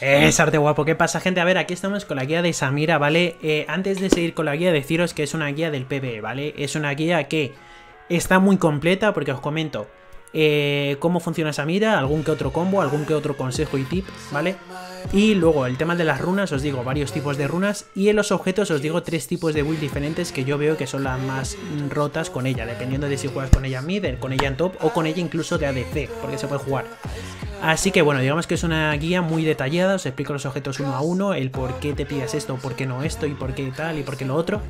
Es arte guapo, ¿qué pasa, gente? A ver, aquí estamos con la guía de Samira, ¿vale? Antes de seguir con la guía, deciros que es una guía del PBE, ¿vale? Es una guía que está muy completa porque os comento cómo funciona Samira, algún que otro combo, algún que otro consejo y tip, ¿vale? Y luego el tema de las runas, os digo varios tipos de runas, y en los objetos os digo tres tipos de build diferentes que yo veo que son las más rotas con ella, dependiendo de si juegas con ella en mid, con ella en top o con ella incluso de ADC, porque se puede jugar. Así que bueno, digamos que es una guía muy detallada, os explico los objetos uno a uno, el por qué te pillas esto, por qué no esto, y por qué tal, y por qué lo otro.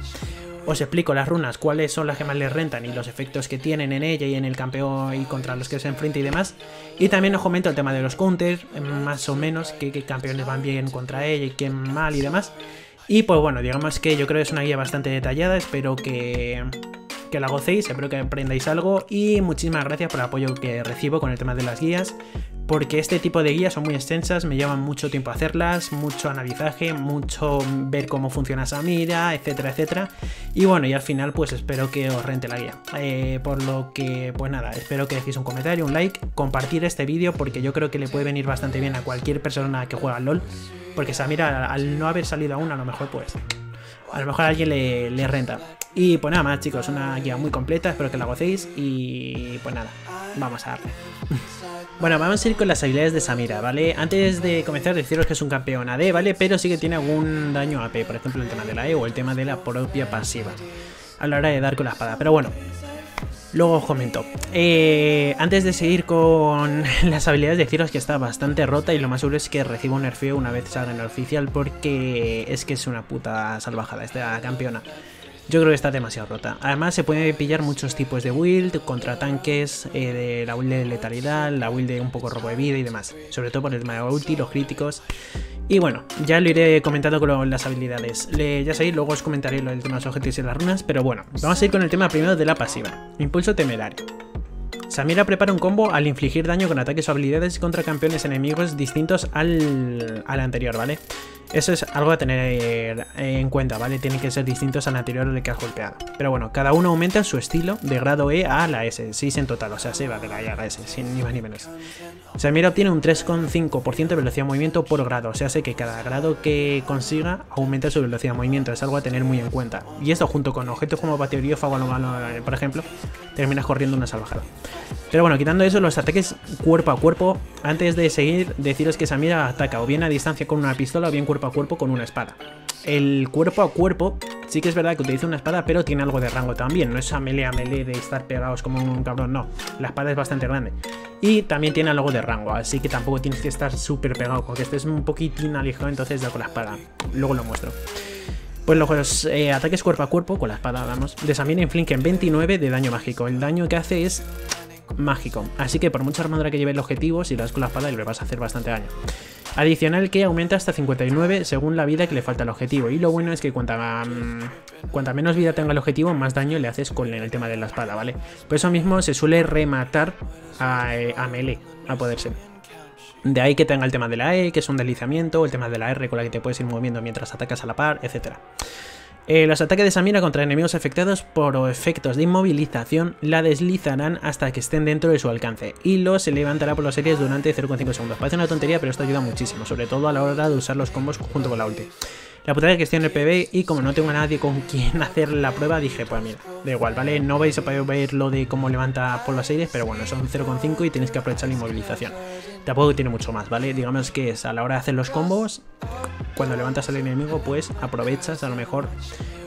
Os explico las runas, cuáles son las que más les rentan y los efectos que tienen en ella y en el campeón y contra los que se enfrenta y demás. Y también os comento el tema de los counters, más o menos, qué campeones van bien contra ella y quién mal y demás. Y pues bueno, digamos que yo creo que es una guía bastante detallada, espero que la gocéis, espero que aprendáis algo y muchísimas gracias por el apoyo que recibo con el tema de las guías, porque este tipo de guías son muy extensas, me llevan mucho tiempo hacerlas, mucho analizaje, mucho ver cómo funciona Samira, etcétera, etcétera. Y bueno, y al final pues espero que os rente la guía, por lo que pues nada, espero que dejéis un comentario, un like, compartir este vídeo porque yo creo que le puede venir bastante bien a cualquier persona que juega al LoL, porque Samira al no haber salido aún, a lo mejor a alguien le renta. Y pues nada más, chicos, una guía muy completa, espero que la gocéis y pues nada, vamos a darle. Bueno, vamos a ir con las habilidades de Samira, ¿vale? Antes de comenzar, deciros que es un campeón AD, ¿vale? Pero sí que tiene algún daño AP, por ejemplo el tema de la E o el tema de la propia pasiva a la hora de dar con la espada, pero bueno, luego os comento. Antes de seguir con las habilidades, deciros que está bastante rota y lo más seguro es que reciba un nerfeo una vez salga en el oficial, porque es que es una puta salvajada esta campeona. Yo creo que está demasiado rota. Además se puede pillar muchos tipos de build, contra tanques, de la build de letalidad, la build de un poco robo de vida y demás. Sobre todo por el tema de ulti, los críticos. Y bueno, ya lo iré comentando con las habilidades. Ya sabéis, luego os comentaré el tema de los objetivos y las runas. Pero bueno, vamos a ir con el tema primero de la pasiva. Impulso temerario. Samira prepara un combo al infligir daño con ataques o habilidades contra campeones enemigos distintos al anterior, ¿vale? Eso es algo a tener en cuenta, ¿vale? Tienen que ser distintos al anterior al que has golpeado. Pero bueno, cada uno aumenta su estilo de grado E a la S, 6 en total, o sea, se va de la E a la S, sin ni más ni menos. Samira obtiene un 3,5% de velocidad de movimiento por grado, o sea, hace que cada grado que consiga aumenta su velocidad de movimiento, es algo a tener muy en cuenta. Y esto junto con objetos como batería o fagalomano, por ejemplo, terminas corriendo una salvajada. Pero bueno, quitando eso, los ataques cuerpo a cuerpo. Antes de seguir, deciros que Samira ataca o bien a distancia con una pistola o bien cuerpo a cuerpo con una espada. El cuerpo a cuerpo sí que es verdad que utiliza una espada, pero tiene algo de rango también. No es a melee de estar pegados como un cabrón, no. La espada es bastante grande. Y también tiene algo de rango, así que tampoco tienes que estar súper pegado. Con que estés un poquitín alejado, entonces da con la espada. Luego lo muestro. Pues los ataques cuerpo a cuerpo, con la espada, vamos, de Samira infligen 29 de daño mágico. El daño que hace es mágico, así que por mucha armadura que lleve el objetivo, si lo das con la espada le vas a hacer bastante daño. Adicional que aumenta hasta 59 según la vida que le falta al objetivo, y lo bueno es que cuanta menos vida tenga el objetivo, más daño le haces con el tema de la espada, ¿vale? Por eso mismo se suele rematar a melee, a poder ser. De ahí que tenga el tema de la E, que es un deslizamiento, el tema de la R con la que te puedes ir moviendo mientras atacas a la par, etcétera. Los ataques de Samira contra enemigos afectados por efectos de inmovilización la deslizarán hasta que estén dentro de su alcance y los levantará por las series durante 0,5 segundos. Parece una tontería, pero esto ayuda muchísimo, sobre todo a la hora de usar los combos junto con la ulti. La putada de gestión del PBE, y como no tengo a nadie con quien hacer la prueba, dije, pues mira, da igual, ¿vale? No vais a poder ver lo de cómo levanta por los aires, pero bueno, son 0,5 y tenéis que aprovechar la inmovilización. Tampoco tiene mucho más, ¿vale? Digamos que es a la hora de hacer los combos, cuando levantas al enemigo, pues aprovechas a lo mejor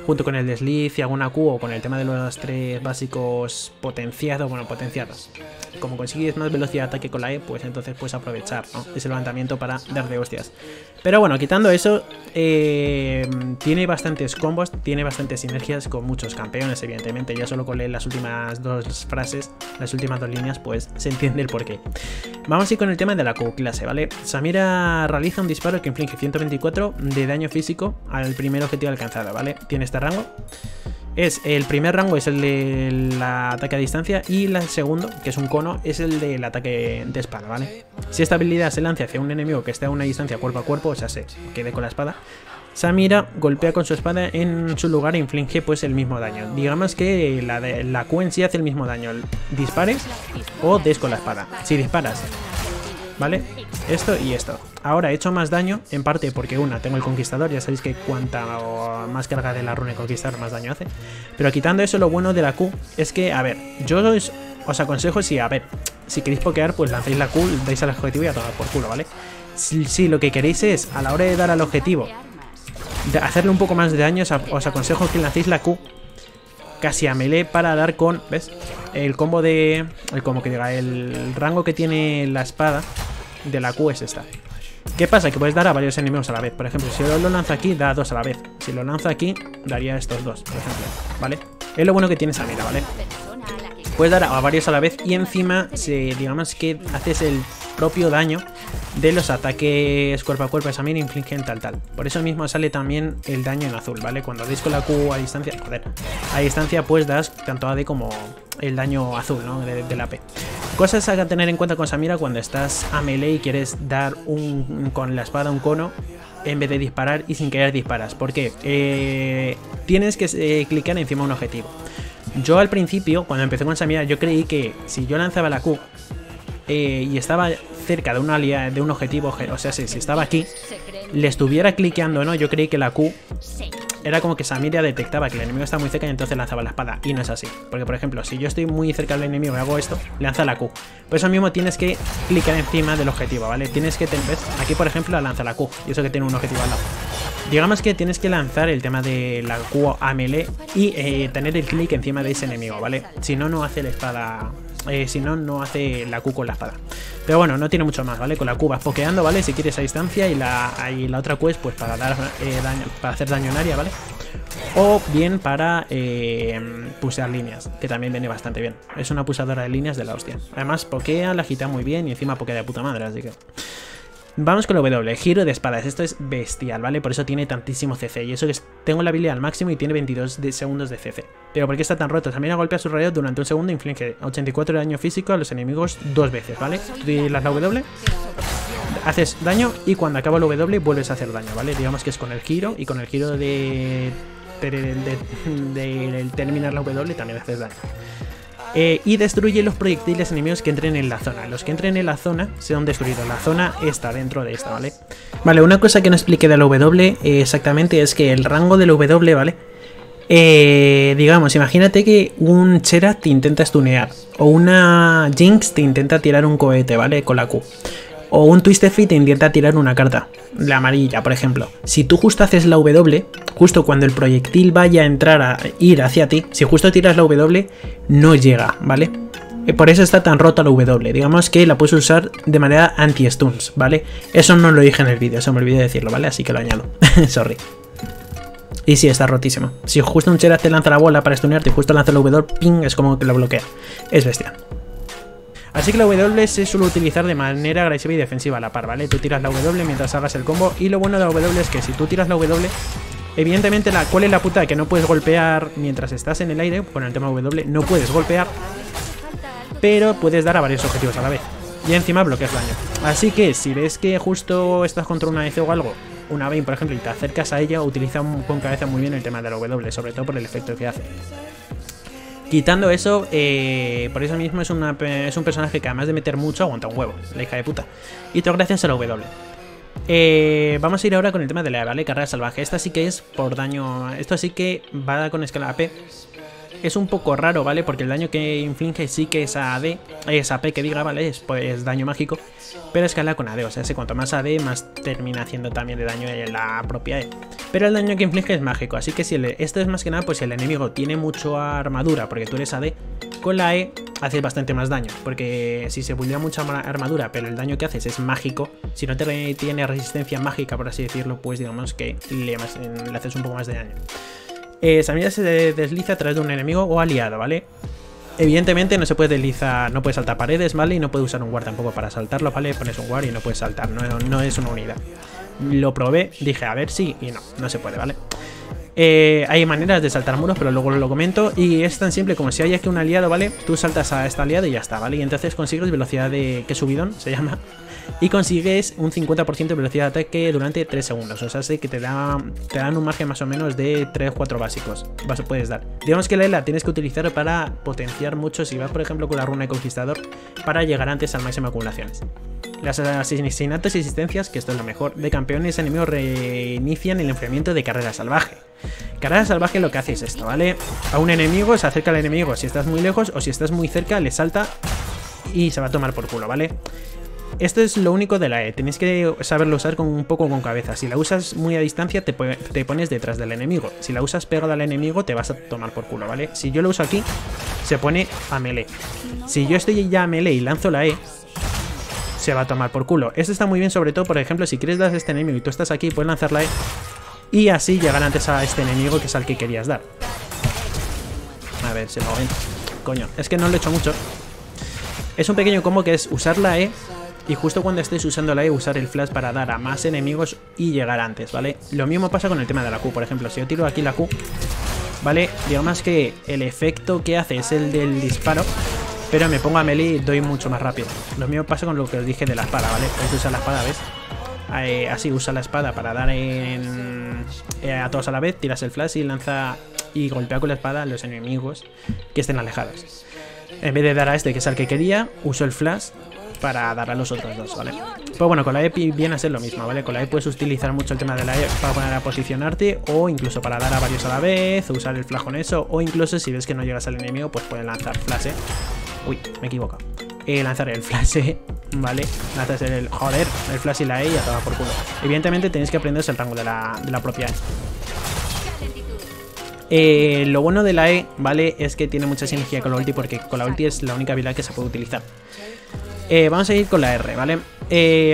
junto con el desliz y alguna Q o con el tema de los tres básicos potenciados, bueno, potenciados. Como consigues más velocidad de ataque con la E, pues entonces puedes aprovechar, ¿no?, ese levantamiento para dar de hostias. Pero bueno, quitando eso, tiene bastantes combos, tiene bastantes sinergias con muchos campeones, evidentemente. Ya solo con leer las últimas dos frases, las últimas dos líneas, pues se entiende el porqué. Vamos a ir con el tema de la Q clase, ¿vale? Samira realiza un disparo que inflige 124 de daño físico al primer objetivo alcanzado, ¿vale? Tiene este rango. Es el primer rango es el del ataque a distancia y el segundo, que es un cono, es el del ataque de espada, ¿vale? Si esta habilidad se lanza hacia un enemigo que esté a una distancia cuerpo a cuerpo, o sea, se quede con la espada, Samira golpea con su espada en su lugar e inflige pues el mismo daño. Digamos que la Q en sí hace el mismo daño, dispares o des con la espada. Si disparas ¿vale? Esto y esto. Ahora he hecho más daño, en parte porque una, tengo el conquistador, ya sabéis que cuanta más carga de la runa y conquistador más daño hace. Pero quitando eso, lo bueno de la Q es que, a ver, yo os aconsejo si, a ver, si queréis pokear, pues lancéis la Q, dais al objetivo y a tomar por culo, ¿vale? Si lo que queréis es, a la hora de dar al objetivo, de hacerle un poco más de daño, os aconsejo que lancéis la Q casi a melee para dar con, ¿ves? El combo de... el rango que tiene la espada de la Q es esta. ¿Qué pasa? Que puedes dar a varios enemigos a la vez. Por ejemplo, si yo lo lanzo aquí, da dos a la vez. Si lo lanzo aquí, daría estos dos, por ejemplo, ¿vale? Es lo bueno que tiene esa mira, ¿vale? Puedes dar a varios a la vez y encima, digamos que haces el propio daño de los ataques cuerpo a cuerpo, esa mira infligen tal. Por eso mismo sale también el daño en azul, ¿vale? Cuando deis con la Q a distancia, pues das tanto AD como el daño azul, ¿no? Del AP. Cosas a tener en cuenta con Samira cuando estás a melee y quieres dar con la espada un cono en vez de disparar y sin querer disparas. Porque tienes que clicar encima de un objetivo. Yo al principio, cuando empecé con Samira, yo creí que si yo lanzaba la Q y estaba cerca de un objetivo, o sea, si estaba aquí, le estuviera cliqueando, ¿no? Yo creí que la Q era como que Samira detectaba que el enemigo está muy cerca y entonces lanzaba la espada, y no es así. Porque, por ejemplo, si yo estoy muy cerca del enemigo y hago esto, lanza la Q. Por eso mismo tienes que clicar encima del objetivo, ¿vale? Tienes que tener... Aquí, por ejemplo, lanza la Q, y eso que tiene un objetivo al lado. Digamos que tienes que lanzar el tema de la Q a melee y tener el clic encima de ese enemigo, ¿vale? Si no, no hace la espada... no hace la Q con la espada. Pero bueno, no tiene mucho más, ¿vale? Con la Q vas pokeando, ¿vale? Si quieres a distancia, y la otra Q es pues para dar daño, para hacer daño en área, ¿vale? O bien para pusear líneas, que también viene bastante bien. Es una pusadora de líneas de la hostia. Además pokea, la agita muy bien y encima pokea de puta madre, así que... Vamos con lo W, giro de espadas, esto es bestial, ¿vale? Por eso tiene tantísimo CC, y eso que tengo la habilidad al máximo y tiene 22 segundos de CC. Pero ¿por qué está tan roto? También golpea sus rayos durante un segundo, inflige 84 de daño físico a los enemigos dos veces, ¿vale? Tú lanzas la W, haces daño y cuando acaba el W vuelves a hacer daño, ¿vale? Digamos que es con el giro, y con el giro de terminar la W también haces daño. Y destruye los proyectiles enemigos que entren en la zona. Los que entren en la zona serán destruidos. La zona está dentro de esta, ¿vale? Vale, una cosa que no expliqué de la W exactamente es que el rango de la W, ¿vale? Digamos, imagínate que un Xerath te intenta stunear, o una Jinx te intenta tirar un cohete, ¿vale? Con la Q. O un Twisted Fate te intenta tirar una carta, la amarilla, por ejemplo. Si tú justo haces la W, justo cuando el proyectil vaya a entrar a ir hacia ti, si justo tiras la W, no llega, ¿vale? Por eso está tan rota la W. Digamos que la puedes usar de manera anti-stuns, ¿vale? Eso no lo dije en el vídeo, se me olvidó decirlo, ¿vale? Así que lo añado. Sorry. Y sí, está rotísimo. Si justo un Xerath te lanza la bola para stunearte y justo lanza la W, ping, es como que lo bloquea. Es bestial. Así que la W se suele utilizar de manera agresiva y defensiva a la par, ¿vale? Tú tiras la W mientras hagas el combo, y lo bueno de la W es que si tú tiras la W, evidentemente ¿cuál es la putada? Que no puedes golpear mientras estás en el aire, con el tema W no puedes golpear, pero puedes dar a varios objetivos a la vez, y encima bloqueas daño. Así que si ves que justo estás contra una EC o algo, una Vayne por ejemplo, y te acercas a ella, utiliza con cabeza muy bien el tema de la W, sobre todo por el efecto que hace. Quitando eso, por eso mismo es un personaje que además de meter mucho, aguanta un huevo, la hija de puta. Y todo gracias a la W. Vamos a ir ahora con el tema de la E, ¿vale? Carrera salvaje. Esta sí que es por daño... Esto sí que va con escala AP. Es un poco raro, ¿vale? Porque el daño que inflige sí que es a AD, es AP que diga, ¿vale? Es pues, daño mágico, pero escala con AD. O sea, si cuanto más AD, más termina haciendo también de daño en la propia E. Pero el daño que inflige es mágico, así que si esto es más que nada, pues si el enemigo tiene mucha armadura, porque tú eres AD, con la E haces bastante más daño. Porque si se buildea mucha armadura, pero el daño que haces es mágico, si no te tiene resistencia mágica, por así decirlo, pues digamos que le haces un poco más de daño. Samira se desliza a través de un enemigo o aliado, ¿vale? Evidentemente no se puede deslizar, no puede saltar paredes, ¿vale? Y no puede usar un guard tampoco para saltarlo, ¿vale? Pones un guard y no puedes saltar, no es una unidad. Lo probé, dije a ver sí, y no se puede, ¿vale? Hay maneras de saltar muros, pero luego lo comento. Y es tan simple como si hay aquí un aliado, ¿vale? Tú saltas a este aliado y ya está, ¿vale? Y entonces consigues velocidad de... que subidón se llama. Y consigues un 50% de velocidad de ataque durante 3 segundos. O sea, sí que te dan un margen más o menos de 3-4 básicos. Puedes dar. Digamos que la E la tienes que utilizar para potenciar mucho si vas, por ejemplo, con la runa de conquistador para llegar antes al máximo de acumulaciones. Las asesinatos y asistencias, que esto es lo mejor, de campeones enemigos reinician el enfriamiento de Carrera Salvaje. Carrera Salvaje lo que hace es esto, ¿vale? A un enemigo, se acerca al enemigo si estás muy lejos, o si estás muy cerca le salta y se va a tomar por culo, ¿vale? Esto es lo único de la E, tenéis que saberlo usar con un poco con cabeza. Si la usas muy a distancia te pones detrás del enemigo. Si la usas pegada al enemigo te vas a tomar por culo, ¿vale? Si yo lo uso aquí, se pone a melee. Si yo estoy ya a melee y lanzo la E, se va a tomar por culo. Esto está muy bien, sobre todo, por ejemplo, si quieres dar a este enemigo y tú estás aquí, puedes lanzar la E y así llegar antes a este enemigo, que es al que querías dar. A ver, se lo ven. Coño, es que no lo he hecho mucho. Es un pequeño combo que es usar la E y justo cuando estés usando la E usar el flash para dar a más enemigos y llegar antes, ¿vale? Lo mismo pasa con el tema de la Q, por ejemplo. Si yo tiro aquí la Q, ¿vale? Digamos que el efecto que hace es el del disparo, pero me pongo a melee y doy mucho más rápido. Lo mismo pasa con lo que os dije de la espada, ¿vale? Podéis usar la espada, ¿ves? Así usa la espada para dar a todos a la vez, tiras el flash y lanza y golpea con la espada a los enemigos que estén alejados. En vez de dar a este, que es al que quería, uso el flash para dar a los otros dos, ¿vale? Pues bueno, con la E viene a ser lo mismo, ¿vale? Con la E puedes utilizar mucho el tema de la E para poner a posicionarte, o incluso para dar a varios a la vez, usar el flash con eso, o incluso si ves que no llegas al enemigo, pues puedes lanzar flash. Uy, me equivoco. Lanzar el flash, ¿vale? Lanzas el... Joder, el flash y la E y a tomar por culo. Evidentemente tenéis que aprenderos el rango de la propia E. Lo bueno de la E, ¿vale? Es que tiene mucha sinergia con la ulti, porque con la ulti es la única habilidad que se puede utilizar. Vamos a ir con la R, ¿vale?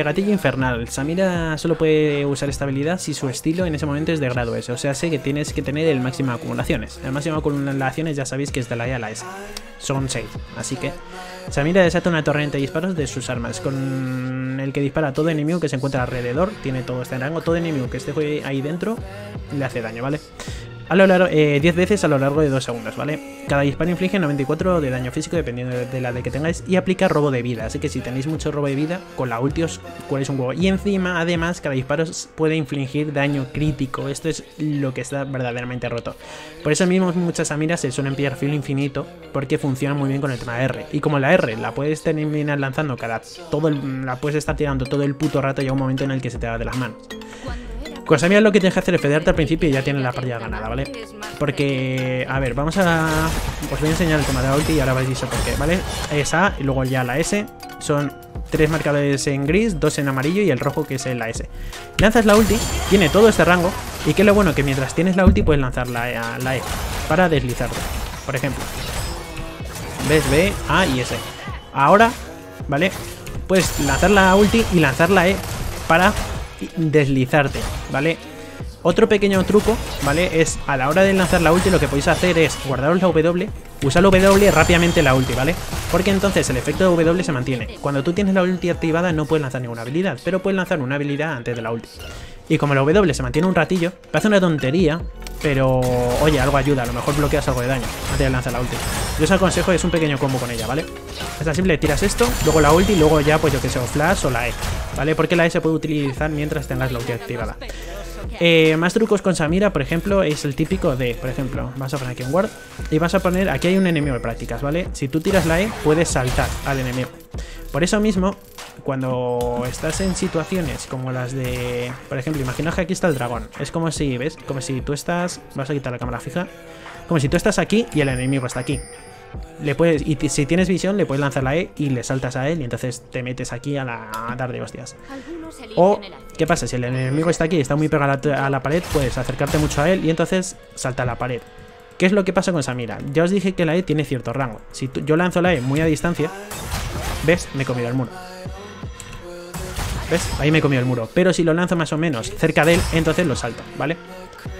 Gatillo Infernal. Samira solo puede usar esta habilidad si su estilo en ese momento es de grado S. O sea, sé que tienes que tener el máximo de acumulaciones. El máximo de acumulaciones ya sabéis que es de la E a la S. Son 6. Así que Samira desata una torrente de disparos de sus armas, con el que dispara a todo enemigo que se encuentra alrededor. Tiene todo este rango. Todo enemigo que esté ahí dentro le hace daño, ¿vale? A lo largo, 10 veces a lo largo de 2 segundos, ¿vale? Cada disparo inflige 94 de daño físico, dependiendo de la de que tengáis, y aplica robo de vida. Así que si tenéis mucho robo de vida, con la ulti os cuáis un huevo. Y encima, además, cada disparo puede infligir daño crítico. Esto es lo que está verdaderamente roto. Por eso mismo muchas Samiras se suelen pillar filo infinito, porque funciona muy bien con el tema de R. Y como la R la puedes terminar lanzando la puedes estar tirando todo el puto rato, y a un momento en el que se te va de las manos. Con Samira lo que tienes que hacer es fedearte al principio y ya tienes la partida ganada, ¿vale? Porque, a ver, vamos a... Os voy a enseñar el tema de la ulti y ahora vais a decir por qué, ¿vale? Es A y luego ya la S. Son 3 marcadores en gris, 2 en amarillo y el rojo que es la S. Lanzas la ulti, tiene todo este rango. Y que lo bueno, que mientras tienes la ulti puedes lanzar la E para deslizarte. Por ejemplo, ves B, A y S. Ahora, ¿vale? Puedes lanzar la ulti y lanzar la E para... deslizarte, ¿vale? Otro pequeño truco, ¿vale? Es a la hora de lanzar la ulti, lo que podéis hacer es guardaros la W, usar la W rápidamente la ulti, ¿vale? Porque entonces el efecto de W se mantiene. Cuando tú tienes la ulti activada no puedes lanzar ninguna habilidad, pero puedes lanzar una habilidad antes de la ulti. Y como la W se mantiene un ratillo, parece una tontería, pero oye, algo ayuda, a lo mejor bloqueas algo de daño antes de lanzar la ulti. Yo os aconsejo, es un pequeño combo con ella, ¿vale? Es tan simple, tiras esto, luego la ulti, luego ya pues yo que sé, o flash o la E, ¿vale? Porque la E se puede utilizar mientras tengas la ulti activada. Más trucos con Samira, por ejemplo, es el típico de, por ejemplo, vas a poner aquí un ward y vas a poner, aquí hay un enemigo de prácticas, ¿vale? Si tú tiras la E, puedes saltar al enemigo. Por eso mismo, cuando estás en situaciones como las de, por ejemplo, imaginaos que aquí está el dragón. Es como si, ¿ves? Como si tú estás, vas a quitar la cámara fija. Como si tú estás aquí y el enemigo está aquí. Le puedes, y si tienes visión, le puedes lanzar la E y le saltas a él y entonces te metes aquí a dar de hostias. O, ¿qué pasa? Si el enemigo está aquí y está muy pegado a la pared, puedes acercarte mucho a él y entonces salta a la pared. ¿Qué es lo que pasa con Samira? Ya os dije que la E tiene cierto rango. Si yo lanzo la E muy a distancia, ¿ves? Me he comido el muro. ¿Ves? Ahí me he comido el muro. Pero si lo lanzo más o menos cerca de él, entonces lo salto, ¿vale?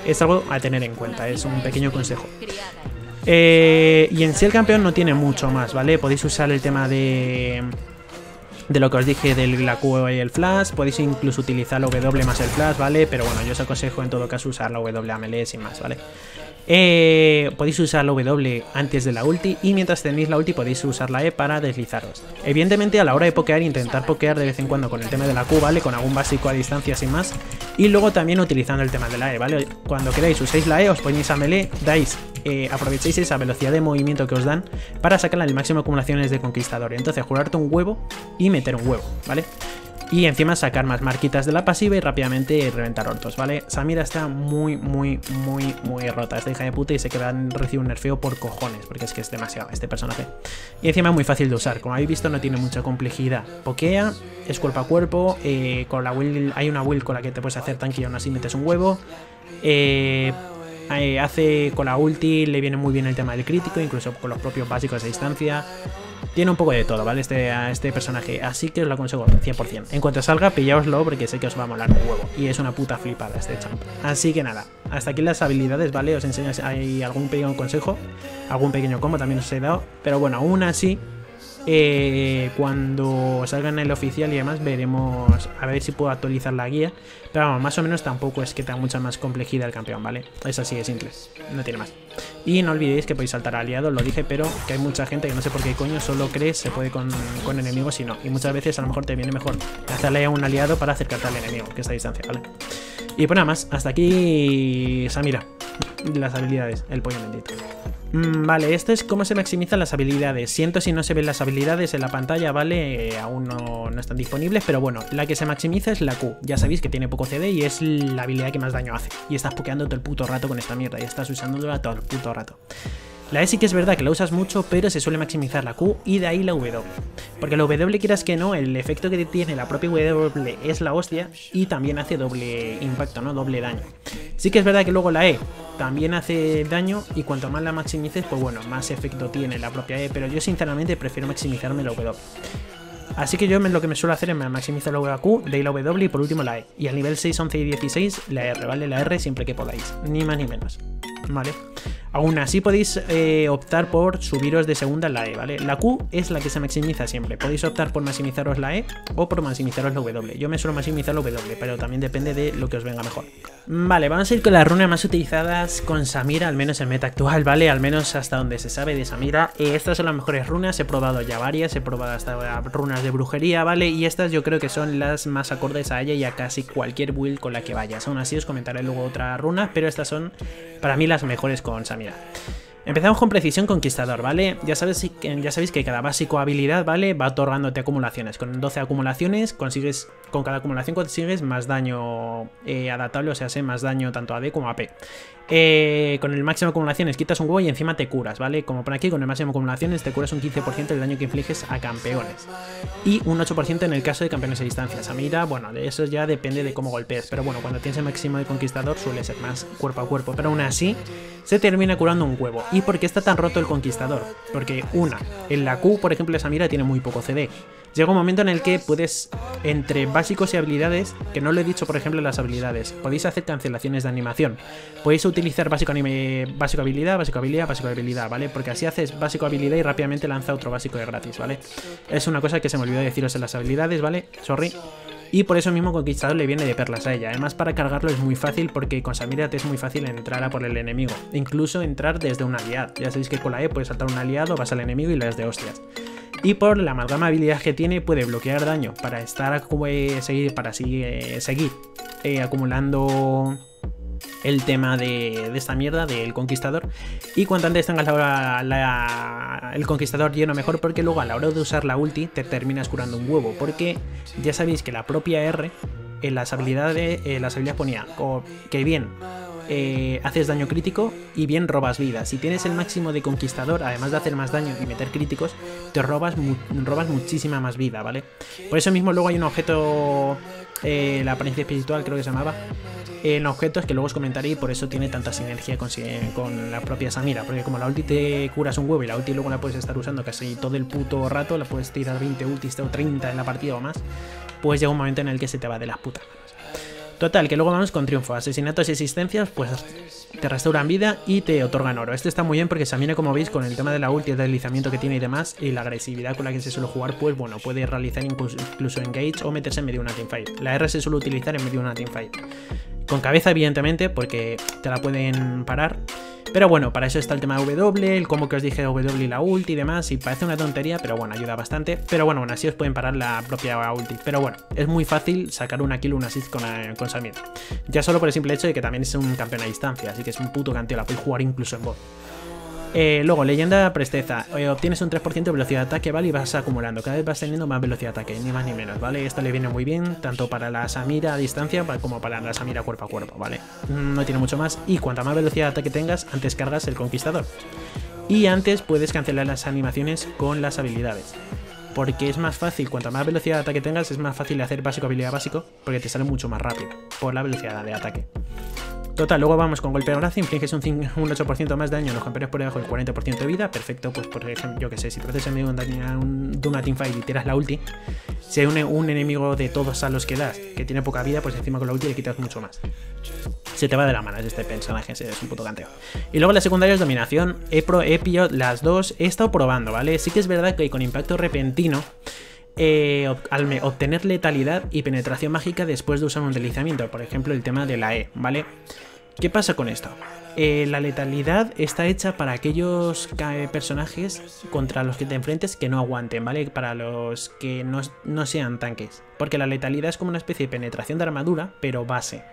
Es algo a tener en cuenta, es un pequeño consejo. Y en sí el campeón no tiene mucho más, ¿vale? Podéis usar el tema de lo que os dije de la Q y el flash. Podéis incluso utilizar la W más el flash, ¿vale? Pero bueno, yo os aconsejo en todo caso usar la W a melee sin más, ¿vale? Podéis usar la W antes de la ulti y mientras tenéis la ulti podéis usar la E para deslizaros. Evidentemente a la hora de pokear, intentar pokear de vez en cuando con el tema de la Q, ¿vale? Con algún básico a distancia sin más. Y luego también utilizando el tema de la E, ¿vale? Cuando queráis uséis la E, os ponéis a melee, dais, aprovechéis esa velocidad de movimiento que os dan para sacar el máximo de acumulaciones de conquistador. Entonces jugarte un huevo y meter un huevo, ¿vale? y encima sacar más marquitas de la pasiva y rápidamente reventar ortos, ¿vale? Samira está muy rota, esta hija de puta, y sé que va a recibir un nerfeo por cojones, porque es que es demasiado este personaje. Y encima es muy fácil de usar, como habéis visto no tiene mucha complejidad. Pokea, es cuerpo a cuerpo, con la will, hay una will con la que te puedes hacer tanque y aún así metes un huevo. Hace con la ulti, le viene muy bien el tema del crítico, incluso con los propios básicos a distancia. Tiene un poco de todo, ¿vale? Este personaje, así que os lo aconsejo 100%. En cuanto salga, pillaoslo porque sé que os va a molar un huevo. Y es una puta flipada este champ. Así que nada, hasta aquí las habilidades, ¿vale? Os enseño si hay algún pequeño consejo, algún pequeño combo también os he dado. Pero bueno, aún así, cuando salga en el oficial y demás, veremos a ver si puedo actualizar la guía. Pero vamos, más o menos tampoco es que tenga mucha más complejidad el campeón, ¿vale? Es así de simple, no tiene más. Y no olvidéis que podéis saltar a aliados, lo dije, pero que hay mucha gente que no sé por qué coño solo cree se puede con enemigos y no. Y muchas veces a lo mejor te viene mejor hacerle a un aliado para acercarte al enemigo, que es a distancia, ¿vale? Y pues nada más, hasta aquí Samira, las habilidades, el pollo bendito. Vale, esto es cómo se maximizan las habilidades. Siento si no se ven las habilidades en la pantalla, ¿vale? Aún no están disponibles, pero bueno, la que se maximiza es la Q. Ya sabéis que tiene poco CD y es la habilidad que más daño hace. Y estás pokeando todo el puto rato con esta mierda y estás usándola todo el puto rato. La E sí que es verdad que la usas mucho, pero se suele maximizar la Q y de ahí la W. Porque la W, quieras que no, el efecto que tiene la propia W es la hostia y también hace doble impacto, ¿no? Doble daño. Sí que es verdad que luego la E también hace daño y cuanto más la maximices, pues bueno, más efecto tiene la propia E, pero yo sinceramente prefiero maximizarme la W. Así que yo lo que me suelo hacer es me maximizo la Q, de ahí la W y por último la E. Y al nivel 6, 11 y 16 la R, ¿vale? La R siempre que podáis, ni más ni menos, ¿vale? Aún así podéis optar por subiros de segunda la E, ¿vale? La Q es la que se maximiza siempre, podéis optar por maximizaros la E o por maximizaros la W. Yo me suelo maximizar la W, pero también depende de lo que os venga mejor. Vale, vamos a ir con las runas más utilizadas con Samira, al menos en meta actual, ¿vale? Al menos hasta donde se sabe de Samira. Estas son las mejores runas, he probado ya varias, he probado hasta runas de brujería, ¿vale? Y estas yo creo que son las más acordes a ella y a casi cualquier build con la que vayas. Aún así os comentaré luego otras runas, pero estas son para mí las mejores con Samira. Empezamos con precisión conquistador, ¿vale? Ya sabéis que cada básico habilidad, ¿vale? Va otorgándote acumulaciones. Con 12 acumulaciones consigues, con cada acumulación consigues más daño adaptable, o sea, hace más daño tanto AD como AP. Con el máximo de acumulaciones quitas un huevo y encima te curas, ¿vale? Como por aquí, con el máximo de acumulaciones te curas un 15% del daño que infliges a campeones. Y un 8% en el caso de campeones a distancia. Samira, bueno, de eso ya depende de cómo golpees. Pero bueno, cuando tienes el máximo de conquistador suele ser más cuerpo a cuerpo. Pero aún así se termina curando un huevo. ¿Y por qué está tan roto el conquistador? Porque una, en la Q, por ejemplo, Samira tiene muy poco CD. Llega un momento en el que puedes, entre básicos y habilidades, que no lo he dicho por ejemplo en las habilidades, podéis hacer cancelaciones de animación. Podéis utilizar básico anime, básico habilidad, básico habilidad, básico habilidad, ¿vale? Porque así haces básico habilidad y rápidamente lanza otro básico de gratis, ¿vale? Es una cosa que se me olvidó deciros en las habilidades, ¿vale? Sorry. Y por eso mismo conquistador le viene de perlas a ella. Además para cargarlo es muy fácil porque con Samira te es muy fácil entrar a por el enemigo. Incluso entrar desde un aliado. Ya sabéis que con la E puedes saltar un aliado, vas al enemigo y le das de hostias. Y por la amalgama de habilidad que tiene puede bloquear daño para seguir acumulando el tema de esta mierda del conquistador. Y cuanto antes tengas el conquistador lleno mejor, porque luego a la hora de usar la ulti te terminas curando un huevo, porque ya sabéis que la propia R en las habilidades ponía que bien haces daño crítico y bien robas vida. Si tienes el máximo de conquistador, además de hacer más daño y meter críticos, te robas muchísima más vida, ¿vale? Por eso mismo luego hay un objeto, la apariencia espiritual creo que se llamaba, en objetos que luego os comentaré, y por eso tiene tanta sinergia con la propia Samira, porque como la ulti te curas un huevo y la ulti luego la puedes estar usando casi todo el puto rato, la puedes tirar 20 ultis o 30 en la partida o más, pues llega un momento en el que se te va de las putas manos. Total, que luego vamos con triunfo, asesinatos y existencias, pues te restauran vida y te otorgan oro. Este está muy bien porque Samira, como veis, con el tema de la ulti, el deslizamiento que tiene y demás, y la agresividad con la que se suele jugar, pues bueno, puede realizar incluso engage o meterse en medio de una teamfight. La R se suele utilizar en medio de una teamfight. Con cabeza, evidentemente, porque te la pueden parar. Pero bueno, para eso está el tema de W, el combo que os dije de W y la ulti y demás, y parece una tontería, pero bueno, ayuda bastante. Pero bueno, aún así os pueden parar la propia ulti. Pero bueno, es muy fácil sacar una kill o una assist con Samira. Ya solo por el simple hecho de que también es un campeón a distancia, así que es un puto canteo, la puedes jugar incluso en bot. Luego, leyenda presteza. Obtienes un 3% de velocidad de ataque, ¿vale? Y vas acumulando. Cada vez vas teniendo más velocidad de ataque, ni más ni menos, ¿vale? Esto le viene muy bien, tanto para la Samira a distancia como para la Samira cuerpo a cuerpo, ¿vale? No tiene mucho más. Y cuanta más velocidad de ataque tengas, antes cargas el conquistador. Y antes puedes cancelar las animaciones con las habilidades. Porque es más fácil, cuanta más velocidad de ataque tengas, es más fácil hacer básico habilidad básico, porque te sale mucho más rápido por la velocidad de ataque. Total, luego vamos con golpe de brazo, infliges un 8% más daño a los campeones por debajo del 40% de vida. Perfecto, pues por ejemplo, yo que sé, si te haces enemigo de una teamfight y tiras la ulti, se une un enemigo de todos a los que das, que tiene poca vida, pues encima con la ulti le quitas mucho más. Se te va de las manos este personaje, es un puto canteo. Y luego la secundaria es dominación, he pillado las dos, he estado probando, ¿vale? Sí que es verdad que con impacto repentino, obtener letalidad y penetración mágica después de usar un deslizamiento, por ejemplo el tema de la E, ¿vale? ¿Qué pasa con esto? La letalidad está hecha para aquellos personajes contra los que te enfrentes que no aguanten, ¿vale? Para los que no sean tanques, porque la letalidad es como una especie de penetración de armadura, pero base.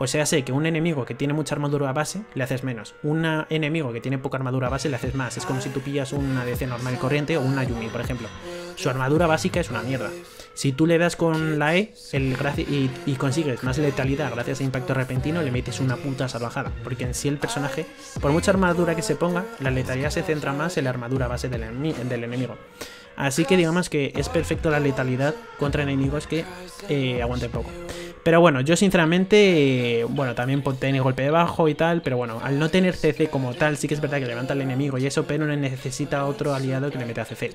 O sea, sé que un enemigo que tiene mucha armadura base le haces menos, un enemigo que tiene poca armadura base le haces más. Es como si tú pillas una ADC normal y corriente o una Yuumi, por ejemplo. Su armadura básica es una mierda. Si tú le das con la E y consigues más letalidad gracias a impacto repentino, le metes una puta salvajada. Porque en sí el personaje, por mucha armadura que se ponga, la letalidad se centra más en la armadura base del enemigo. Así que digamos que es perfecto la letalidad contra enemigos que aguanten poco. Pero bueno, yo sinceramente, bueno, también tenéis golpe de bajo y tal, pero bueno, al no tener CC como tal, sí que es verdad que levanta al enemigo y eso, pero no necesita otro aliado que le meta CC.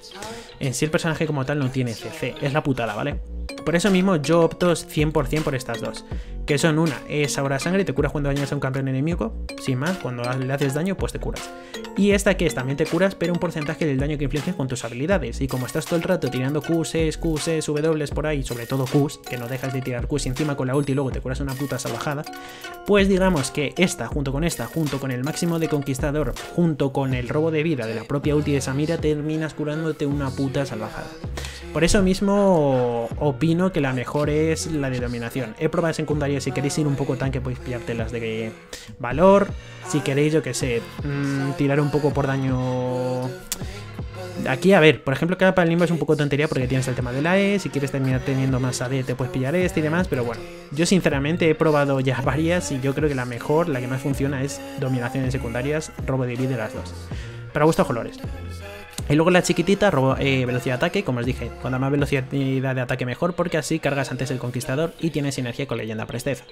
En sí el personaje como tal no tiene CC, es la putada, ¿vale? Por eso mismo yo opto 100% por estas dos, que son una, es ahora sangre, te curas cuando dañas a un campeón enemigo, sin más, cuando le haces daño pues te curas. Y esta que es, también te curas, pero un porcentaje del daño que infliges con tus habilidades, y como estás todo el rato tirando Qs, W por ahí, sobre todo Qs, que no dejas de tirar Qs y encima con la ulti y luego te curas una puta salvajada, pues digamos que esta, junto con el máximo de conquistador, junto con el robo de vida de la propia ulti de Samira, terminas curándote una puta salvajada. Por eso mismo opino que la mejor es la de dominación. He probado secundaria, si queréis ir un poco tanque podéis pillarte las de valor, si queréis, yo que sé, tirar un poco por daño. Aquí, a ver, por ejemplo, cada palimbo es un poco tontería porque tienes el tema de la E, si quieres terminar teniendo más AD te puedes pillar este y demás, pero bueno, yo sinceramente he probado ya varias y yo creo que la mejor, la que más funciona es dominación en secundarias, robo de vida de las dos. Para gustos colores. Y luego la chiquitita, velocidad de ataque, como os dije, cuanta más velocidad de ataque mejor, porque así cargas antes el conquistador y tienes sinergia con leyenda presteza.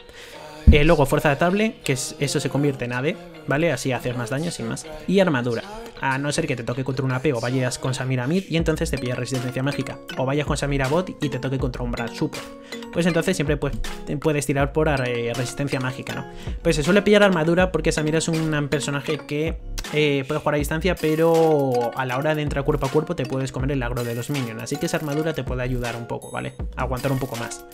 Luego fuerza atable, que eso se convierte en AD, ¿vale? Así haces más daño, sin más. Y armadura, a no ser que te toque contra un AP o vayas con Samira mid y entonces te pillas resistencia mágica, o vayas con Samira bot y te toque contra un Brad super, pues entonces siempre puedes tirar por resistencia mágica, ¿no? Pues se suele pillar armadura porque Samira es un personaje que puede jugar a distancia, pero a la hora de entrar cuerpo a cuerpo te puedes comer el agro de los minions, así que esa armadura te puede ayudar un poco, ¿vale? A aguantar un poco más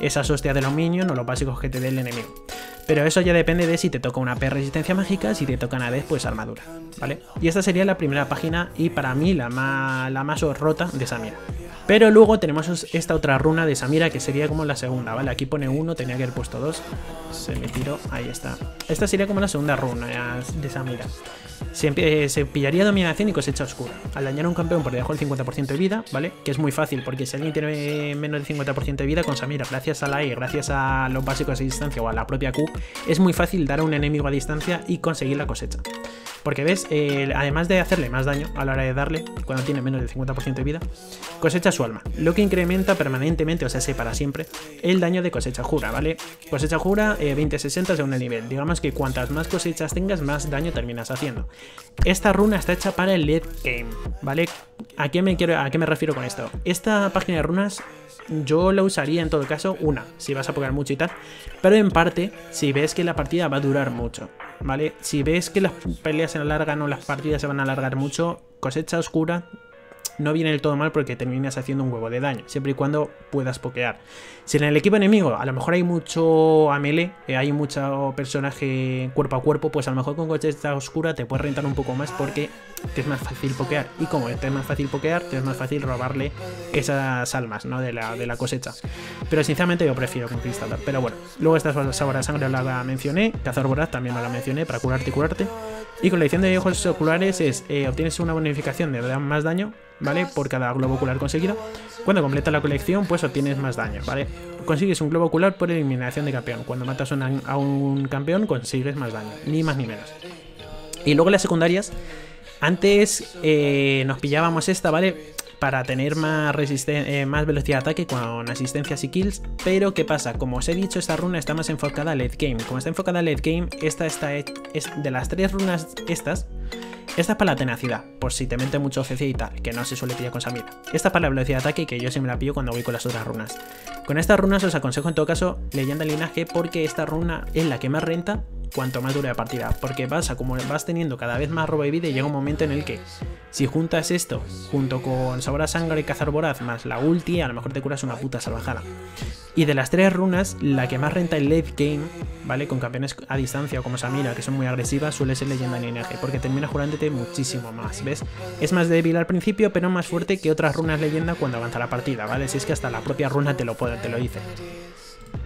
esas hostias de los minions o los básicos que te dé el enemigo. Pero eso ya depende de si te toca una P resistencia mágica, si te tocan AD pues armadura, ¿vale? Y esta sería la primera página y para mí la más rota de Samira. Pero luego tenemos esta otra runa de Samira que sería como la segunda, ¿vale? Aquí pone 1, tenía que haber puesto 2, se me tiró, ahí está. Esta sería como la segunda runa de Samira. Se pillaría dominación y cosecha oscura. Al dañar a un campeón por debajo del 50% de vida, ¿vale? Que es muy fácil, porque si alguien tiene menos del 50% de vida con Samira, gracias a la E, gracias a los básicos a distancia o a la propia Q, es muy fácil dar a un enemigo a distancia y conseguir la cosecha. Porque ves, además de hacerle más daño a la hora de darle, cuando tiene menos del 50% de vida, cosecha su alma, lo que incrementa permanentemente, o sea, se para siempre, el daño de cosecha jura, ¿vale? Cosecha jura 20-60 según el nivel. Digamos que cuantas más cosechas tengas, más daño terminas haciendo. Esta runa está hecha para el late game, ¿vale? ¿A qué me refiero con esto? Esta página de runas yo la usaría en todo caso una, si vas a apoyar mucho y tal, pero en parte si ves que la partida va a durar mucho, ¿vale? Si ves que las peleas se alargan o las partidas se van a alargar mucho, cosecha oscura no viene del todo mal porque terminas haciendo un huevo de daño, siempre y cuando puedas pokear. Si en el equipo enemigo a lo mejor hay mucho melee, hay mucho personaje cuerpo a cuerpo, pues a lo mejor con cosecha oscura te puedes rentar un poco más porque te es más fácil pokear, y como te es más fácil pokear, te es más fácil robarle esas almas, ¿no? de la cosecha. Pero sinceramente yo prefiero Conquistador, pero bueno. Luego esta Sabora Sangre la mencioné, Cazador Voraz también me la mencioné para curarte y curarte. Y con la edición de ojos oculares es, obtienes una bonificación de más daño, ¿vale? Por cada globo ocular conseguido. Cuando completas la colección, pues obtienes más daño, ¿vale? Consigues un globo ocular por eliminación de campeón. Cuando matas a un campeón, consigues más daño, ni más ni menos. Y luego las secundarias, antes nos pillábamos esta, ¿vale? Para tener más velocidad de ataque con asistencias y kills. Pero ¿qué pasa? Como os he dicho, esta runa está más enfocada al late game. Como está enfocada al late game, esta es de las tres runas esta es para la tenacidad, por si te mete mucho CC y tal, que no se suele pillar con Samira. Esta es para la velocidad de ataque, que yo siempre la pillo cuando voy con las otras runas. Con estas runas os aconsejo en todo caso Leyenda del Linaje, porque esta runa es la que más renta cuanto más dura la partida, porque como vas teniendo cada vez más robo de vida, y llega un momento en el que si juntas esto junto con Sabor a Sangre y Cazar Voraz más la ulti, a lo mejor te curas una puta salvajada. Y de las tres runas, la que más renta el late game, ¿vale? Con campeones a distancia como Samira, que son muy agresivas, suele ser Leyenda del Linaje, porque terminas curándote muchísimo más, ¿ves? Es más débil al principio, pero más fuerte que otras runas leyenda cuando avanza la partida, ¿vale? Si es que hasta la propia runa te lo dice.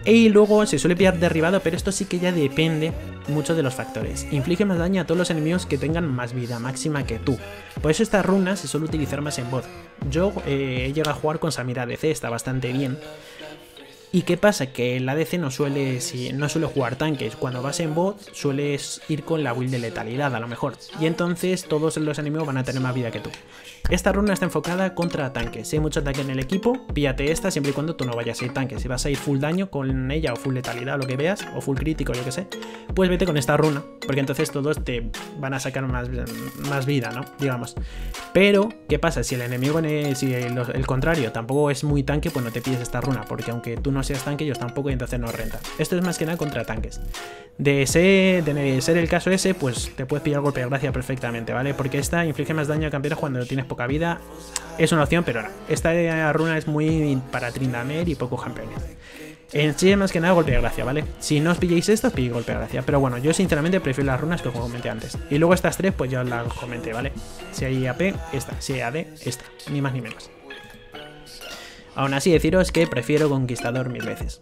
Y luego se suele pillar derribado, pero esto sí que ya depende mucho de los factores. Inflige más daño a todos los enemigos que tengan más vida máxima que tú. Por eso esta runa se suele utilizar más en bot. Yo he llegado a jugar con Samira ADC, está bastante bien. ¿Y qué pasa? Que el ADC no suele jugar tanques. Cuando vas en bot sueles ir con la build de letalidad a lo mejor. Y entonces todos los enemigos van a tener más vida que tú. Esta runa está enfocada contra tanques. Si hay mucho ataque en el equipo, píllate esta siempre y cuando tú no vayas a ir tanque. Si vas a ir full daño con ella, o full letalidad, lo que veas, o full crítico, yo que sé, pues vete con esta runa, porque entonces todos te van a sacar más vida, ¿no? Digamos. Pero, ¿qué pasa? Si el enemigo, si el contrario tampoco es muy tanque, pues no te pides esta runa, porque aunque tú no seas tanque, ellos tampoco, y entonces no renta. Esto es más que nada contra tanques. De ser el caso ese, pues te puedes pillar golpe de gracia perfectamente, ¿vale? Porque esta inflige más daño a campeones cuando tienes poca vida, es una opción, pero no. Esta runa es muy para Tryndamere y pocos campeones. En sí es más que nada golpe de gracia, ¿vale? Si no os pilláis esto, os pilléis golpe de gracia. Pero bueno, yo sinceramente prefiero las runas que os comenté antes. Y luego estas tres, pues yo las comenté, ¿vale? Si hay AP, esta. Si hay AD, esta. Ni más ni menos. Aún así, deciros que prefiero Conquistador mil veces.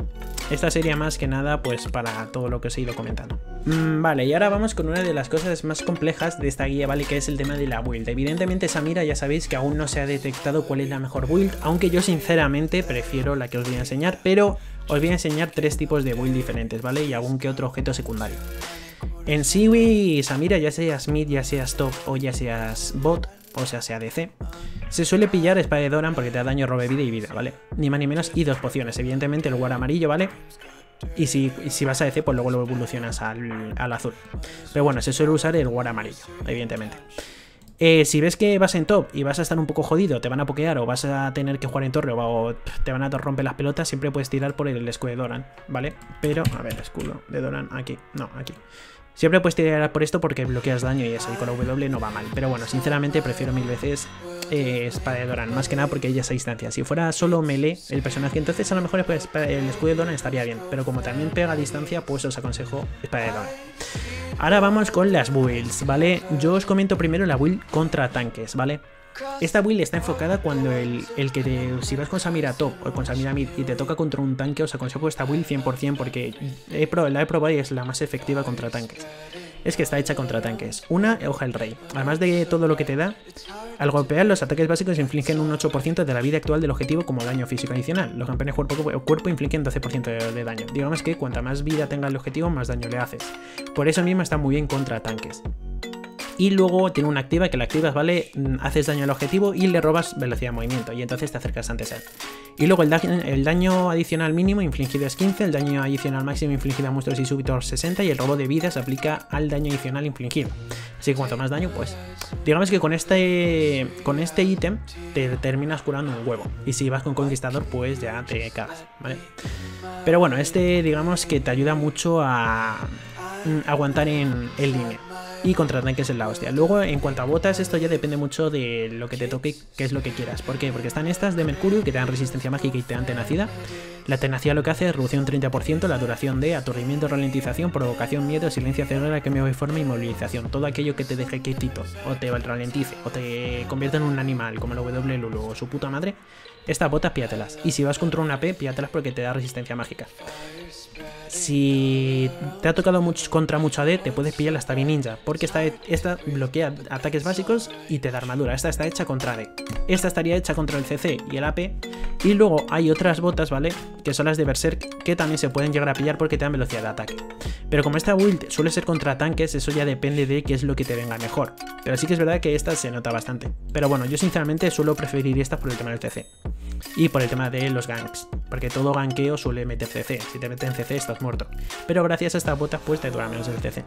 Esta sería más que nada pues para todo lo que os he ido comentando. Vale, y ahora vamos con una de las cosas más complejas de esta guía, ¿vale? Que es el tema de la build. Evidentemente Samira ya sabéis que aún no se ha detectado cuál es la mejor build, aunque yo sinceramente prefiero la que os voy a enseñar, pero os voy a enseñar tres tipos de build diferentes, ¿vale? Y algún que otro objeto secundario. En sí, Samira, ya seas mid, ya seas top o ya seas bot, o sea ADC, se suele pillar espada de Doran porque te da daño, robe vida y vida, ¿vale? Ni más ni menos, y dos pociones, evidentemente el guar amarillo, ¿vale? Y si vas a ADC, pues luego lo evolucionas al azul. Pero bueno, se suele usar el guar amarillo, evidentemente. Si ves que vas en top y vas a estar un poco jodido, te van a pokear o vas a tener que jugar en torre o te van a romper las pelotas, siempre puedes tirar por el escudo de Doran, ¿vale? Pero, a ver, escudo de Doran, aquí, no, aquí. Siempre puedes tirar por esto porque bloqueas daño y eso, y con la W no va mal. Pero bueno, sinceramente prefiero mil veces espada de Doran, más que nada porque ella es a distancia. Si fuera solo melee el personaje, entonces a lo mejor el escudo de Doran estaría bien. Pero como también pega a distancia, pues os aconsejo espada de Doran. Ahora vamos con las builds, ¿vale? Yo os comento primero la build contra tanques, ¿vale? Esta build está enfocada cuando si vas con Samira top o con Samira mid y te toca contra un tanque, os aconsejo esta build 100% porque la he probado y es la más efectiva contra tanques. Es que está hecha contra tanques. Una hoja del rey. Además de todo lo que te da, al golpear los ataques básicos infligen un 8% de la vida actual del objetivo como daño físico adicional. Los campeones cuerpo a cuerpo infligen 12% de daño. Digamos que cuanta más vida tenga el objetivo, más daño le haces. Por eso mismo está muy bien contra tanques. Y luego tiene una activa que la activas, ¿vale? Haces daño al objetivo y le robas velocidad de movimiento y entonces te acercas antes a él. Y luego el daño adicional mínimo infligido es 15, el daño adicional máximo infligido a monstruos y súbitos 60 y el robo de vida se aplica al daño adicional infligido. Así que cuanto más daño, pues... Digamos que con este ítem te terminas curando un huevo. Y si vas con Conquistador, pues ya te cagas, ¿vale? Pero bueno, digamos que te ayuda mucho a aguantar en línea. y contra tanques es la hostia. Luego, en cuanto a botas, esto ya depende mucho de lo que te toque, qué es lo que quieras. ¿Por qué? Porque están estas de Mercurio que te dan resistencia mágica y te dan tenacidad. La tenacidad lo que hace es reducir un 30% la duración de aturdimiento, ralentización, provocación, miedo, silencio, ceguera, cambio de forma y movilización. Todo aquello que te deje quietito, o te ralentice, o te convierta en un animal, como el W Lulu o su puta madre, estas botas pídatelas. Y si vas contra una AP, pídatelas porque te da resistencia mágica. Si te ha tocado contra mucho AD, te puedes pillar la Stabby Ninja, porque esta bloquea ataques básicos y te da armadura. Esta está hecha contra AD. Esta estaría hecha contra el CC y el AP. Y luego hay otras botas, ¿vale? Que son las de Berserk, que también se pueden llegar a pillar porque te dan velocidad de ataque. Pero como esta build suele ser contra tanques, eso ya depende de qué es lo que te venga mejor. Pero sí que es verdad que esta se nota bastante. Pero bueno, yo sinceramente suelo preferir estas por el tema del CC. Y por el tema de los ganks, porque todo ganqueo suele meter CC. Si te meten CC estás muerto. Pero gracias a estas botas pues te dura menos el CC.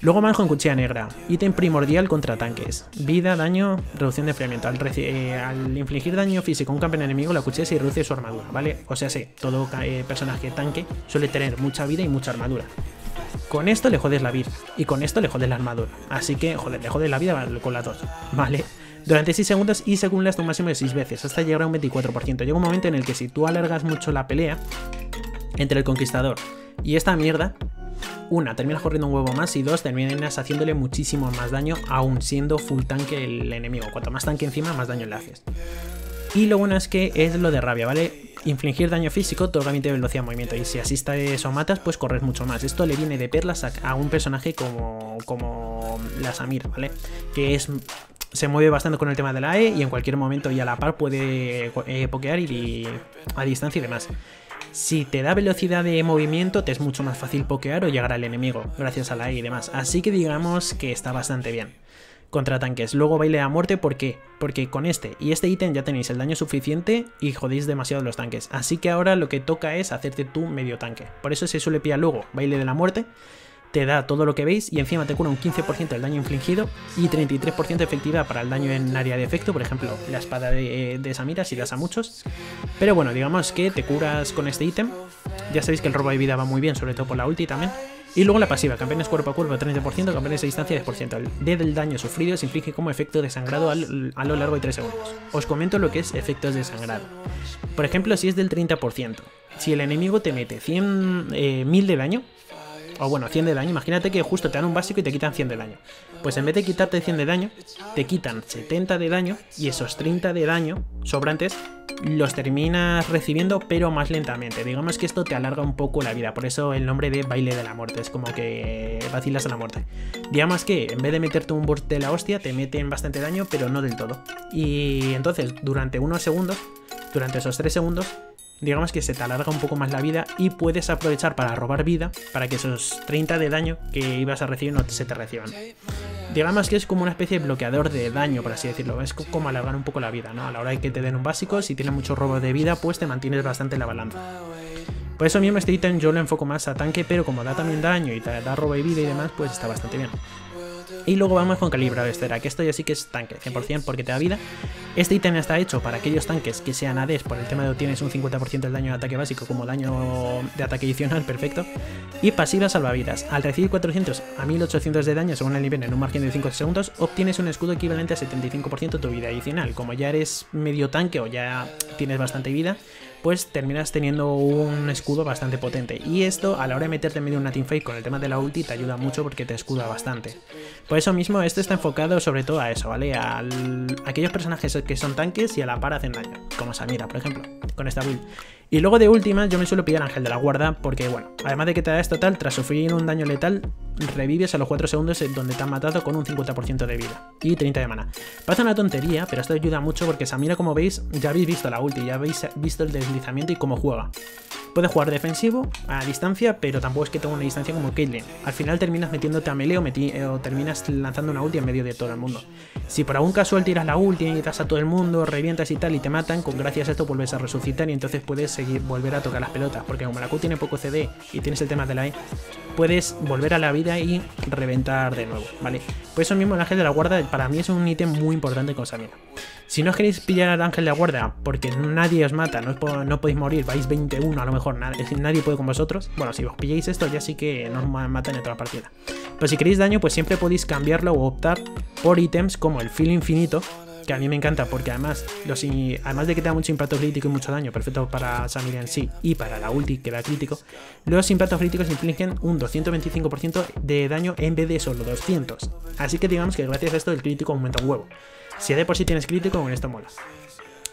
Luego manjo en cuchilla negra, ítem primordial contra tanques. Vida, daño, reducción de enfriamiento. Al infligir daño físico a un campeón enemigo, la cuchilla se reduce su armadura, ¿vale? O sea, sí, todo personaje tanque suele tener mucha vida y mucha armadura. Con esto le jodes la vida y con esto le jodes la armadura. Así que, joder, le jodes la vida con las dos, ¿vale? Durante 6 segundos y se acumula hasta un máximo de 6 veces, hasta llegar a un 24%. Llega un momento en el que si tú alargas mucho la pelea entre el conquistador y esta mierda, una, terminas corriendo un huevo más, y dos, terminas haciéndole muchísimo más daño, aún siendo full tanque el enemigo. Cuanto más tanque encima, más daño le haces. Y lo bueno es que es lo de rabia, ¿vale? Infligir daño físico, otorga 20 de velocidad de movimiento, y si asistes o matas, pues corres mucho más. Esto le viene de perlas a un personaje como la Samira, ¿vale? Que es... se mueve bastante con el tema de la E y en cualquier momento y a la par puede pokear y a distancia y demás. Si te da velocidad de movimiento, te es mucho más fácil pokear o llegar al enemigo gracias a la E y demás. Así que digamos que está bastante bien contra tanques. Luego baile a muerte, ¿por qué? Porque con este y este ítem ya tenéis el daño suficiente y jodéis demasiado los tanques. Así que ahora lo que toca es hacerte tu medio tanque. Por eso se suele pillar luego baile de la muerte. Te da todo lo que veis y encima te cura un 15% del daño infligido y 33% de efectividad para el daño en área de efecto. Por ejemplo, la espada de Samira si das a muchos. Pero bueno, digamos que te curas con este ítem. Ya sabéis que el robo de vida va muy bien, sobre todo por la ulti también. Y luego la pasiva, campeones cuerpo a cuerpo 30%, campeones de distancia 10%. El D del daño sufrido se inflige como efecto de sangrado a lo largo de 3 segundos. Os comento lo que es efectos de sangrado. Por ejemplo, si es del 30%, si el enemigo te mete 1000 de daño, o bueno, 100 de daño, imagínate que justo te dan un básico y te quitan 100 de daño. Pues en vez de quitarte 100 de daño, te quitan 70 de daño y esos 30 de daño sobrantes los terminas recibiendo, pero más lentamente. Digamos que esto te alarga un poco la vida, por eso el nombre de baile de la muerte, es como que vacilas a la muerte. Digamos que en vez de meterte un burst de la hostia, te meten bastante daño, pero no del todo. Y entonces, durante unos segundos, durante esos 3 segundos, digamos que se te alarga un poco más la vida y puedes aprovechar para robar vida para que esos 30 de daño que ibas a recibir no se te reciban. Digamos que es como una especie de bloqueador de daño, por así decirlo. Es como alargar un poco la vida, ¿no? A la hora de que te den un básico, si tienes muchos robos de vida, pues te mantienes bastante en la balanza. Por eso mismo este ítem yo lo enfoco más a tanque, pero como da también daño y te da robo de vida y demás, pues está bastante bien. Y luego vamos con calibrado esfera, que esto ya sí que es tanque 100% porque te da vida. Este ítem está hecho para aquellos tanques que sean ADs, por el tema de obtienes un 50% del daño de ataque básico como daño de ataque adicional, perfecto. Y pasiva salvavidas, al recibir 400 a 1800 de daño según el nivel en un margen de 5 segundos, obtienes un escudo equivalente a 75% de tu vida adicional. Como ya eres medio tanque o ya tienes bastante vida, pues terminas teniendo un escudo bastante potente. Y esto, a la hora de meterte en medio de una teamfight con el tema de la ulti, te ayuda mucho porque te escuda bastante. Por eso mismo, este está enfocado sobre todo a eso, ¿vale? A aquellos personajes que son tanques y a la par hacen daño, como Samira, por ejemplo, con esta build. Y luego de última, yo me suelo pillar Ángel de la Guarda, porque bueno, además de que te da esto tal, tras sufrir un daño letal, revives a los 4 segundos donde te han matado con un 50% de vida y 30 de mana. Parece una tontería, pero esto ayuda mucho porque Samira, como veis, ya habéis visto la ulti, ya habéis visto el deslizamiento y cómo juega. Puedes jugar defensivo, a distancia, pero tampoco es que tenga una distancia como Caitlyn. Al final terminas metiéndote a melee o terminas lanzando una ulti en medio de todo el mundo. Si por algún casual tiras la ulti y das a todo el mundo, revientas y tal y te matan, gracias a esto vuelves a resucitar y entonces puedes seguir volver a tocar las pelotas, porque como la Q tiene poco CD y tienes el tema de la E, puedes volver a la vida vida y reventar de nuevo, ¿vale? Por eso mismo el ángel de la guarda para mí es un ítem muy importante con Samira. Si no os queréis pillar al ángel de la guarda porque nadie os mata, no podéis morir, vais 21 a lo mejor, nadie puede con vosotros. Bueno, si os pilláis esto ya sí que no os matan en toda la partida. Pero si queréis daño, pues siempre podéis cambiarlo o optar por ítems como el filo infinito, que a mí me encanta porque además de que te da mucho impacto crítico y mucho daño, perfecto para Samira en sí y para la ulti que da crítico, los impactos críticos infligen un 225% de daño en vez de solo 200. Así que digamos que gracias a esto el crítico aumenta un huevo. Si de por sí tienes crítico, con esto mola.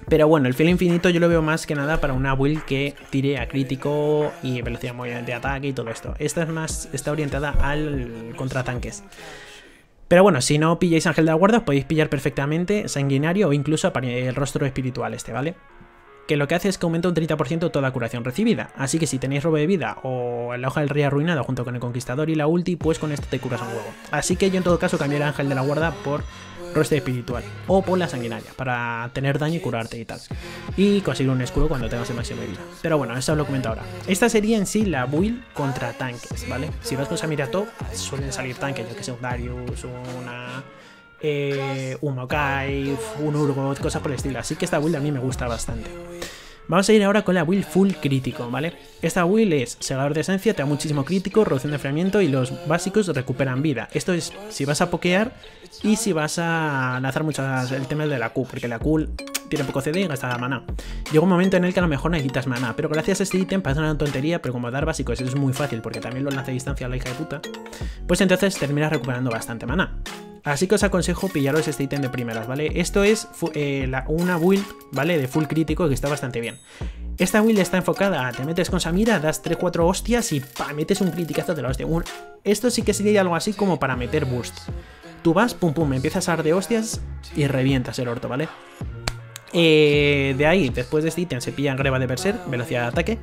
Pero bueno, el filo infinito yo lo veo más que nada para una build que tire a crítico y velocidad de ataque y todo esto. Esta es más, está orientada al contratanques. Pero bueno, si no pilláis ángel de la guarda, podéis pillar perfectamente sanguinario o incluso el rostro espiritual este, ¿vale? Que lo que hace es que aumenta un 30% toda curación recibida. Así que si tenéis robo de vida o la hoja del rey arruinado junto con el conquistador y la ulti, pues con esto te curas un huevo. Así que yo en todo caso cambiaría ángel de la guarda por rostro espiritual o por la sanguinaria para tener daño y curarte y tal, y conseguir un escudo cuando tengas el máximo de vida. Pero bueno, eso os lo comento ahora. Esta sería en sí la build contra tanques, ¿vale? Si vas con Samira top, suelen salir tanques, yo que sé, un Darius, un Maokai, un Urgot, cosas por el estilo. Así que esta build a mí me gusta bastante. Vamos a ir ahora con la build full crítico, ¿vale? Esta build es segador de esencia, te da muchísimo crítico, reducción de enfriamiento y los básicos recuperan vida. Esto es si vas a pokear y si vas a lanzar muchas, el tema de la Q, porque la Q tiene poco CD y gasta maná. Llega un momento en el que a lo mejor necesitas maná, pero gracias a este ítem pasa una tontería, pero como dar básicos eso es muy fácil porque también lo lanza a distancia a la hija de puta, pues entonces terminas recuperando bastante maná. Así que os aconsejo pillaros este ítem de primeras, ¿vale? Esto es una build, ¿vale? De full crítico que está bastante bien. Esta build está enfocada a te metes con Samira, das 3-4 hostias y pa, metes un criticazo de la hostia. Esto sí que sería algo así como para meter burst. Tú vas, pum pum, empiezas a dar de hostias y revientas el orto, ¿vale? De ahí, después de este ítem se pillan greba de berserk, velocidad de ataque,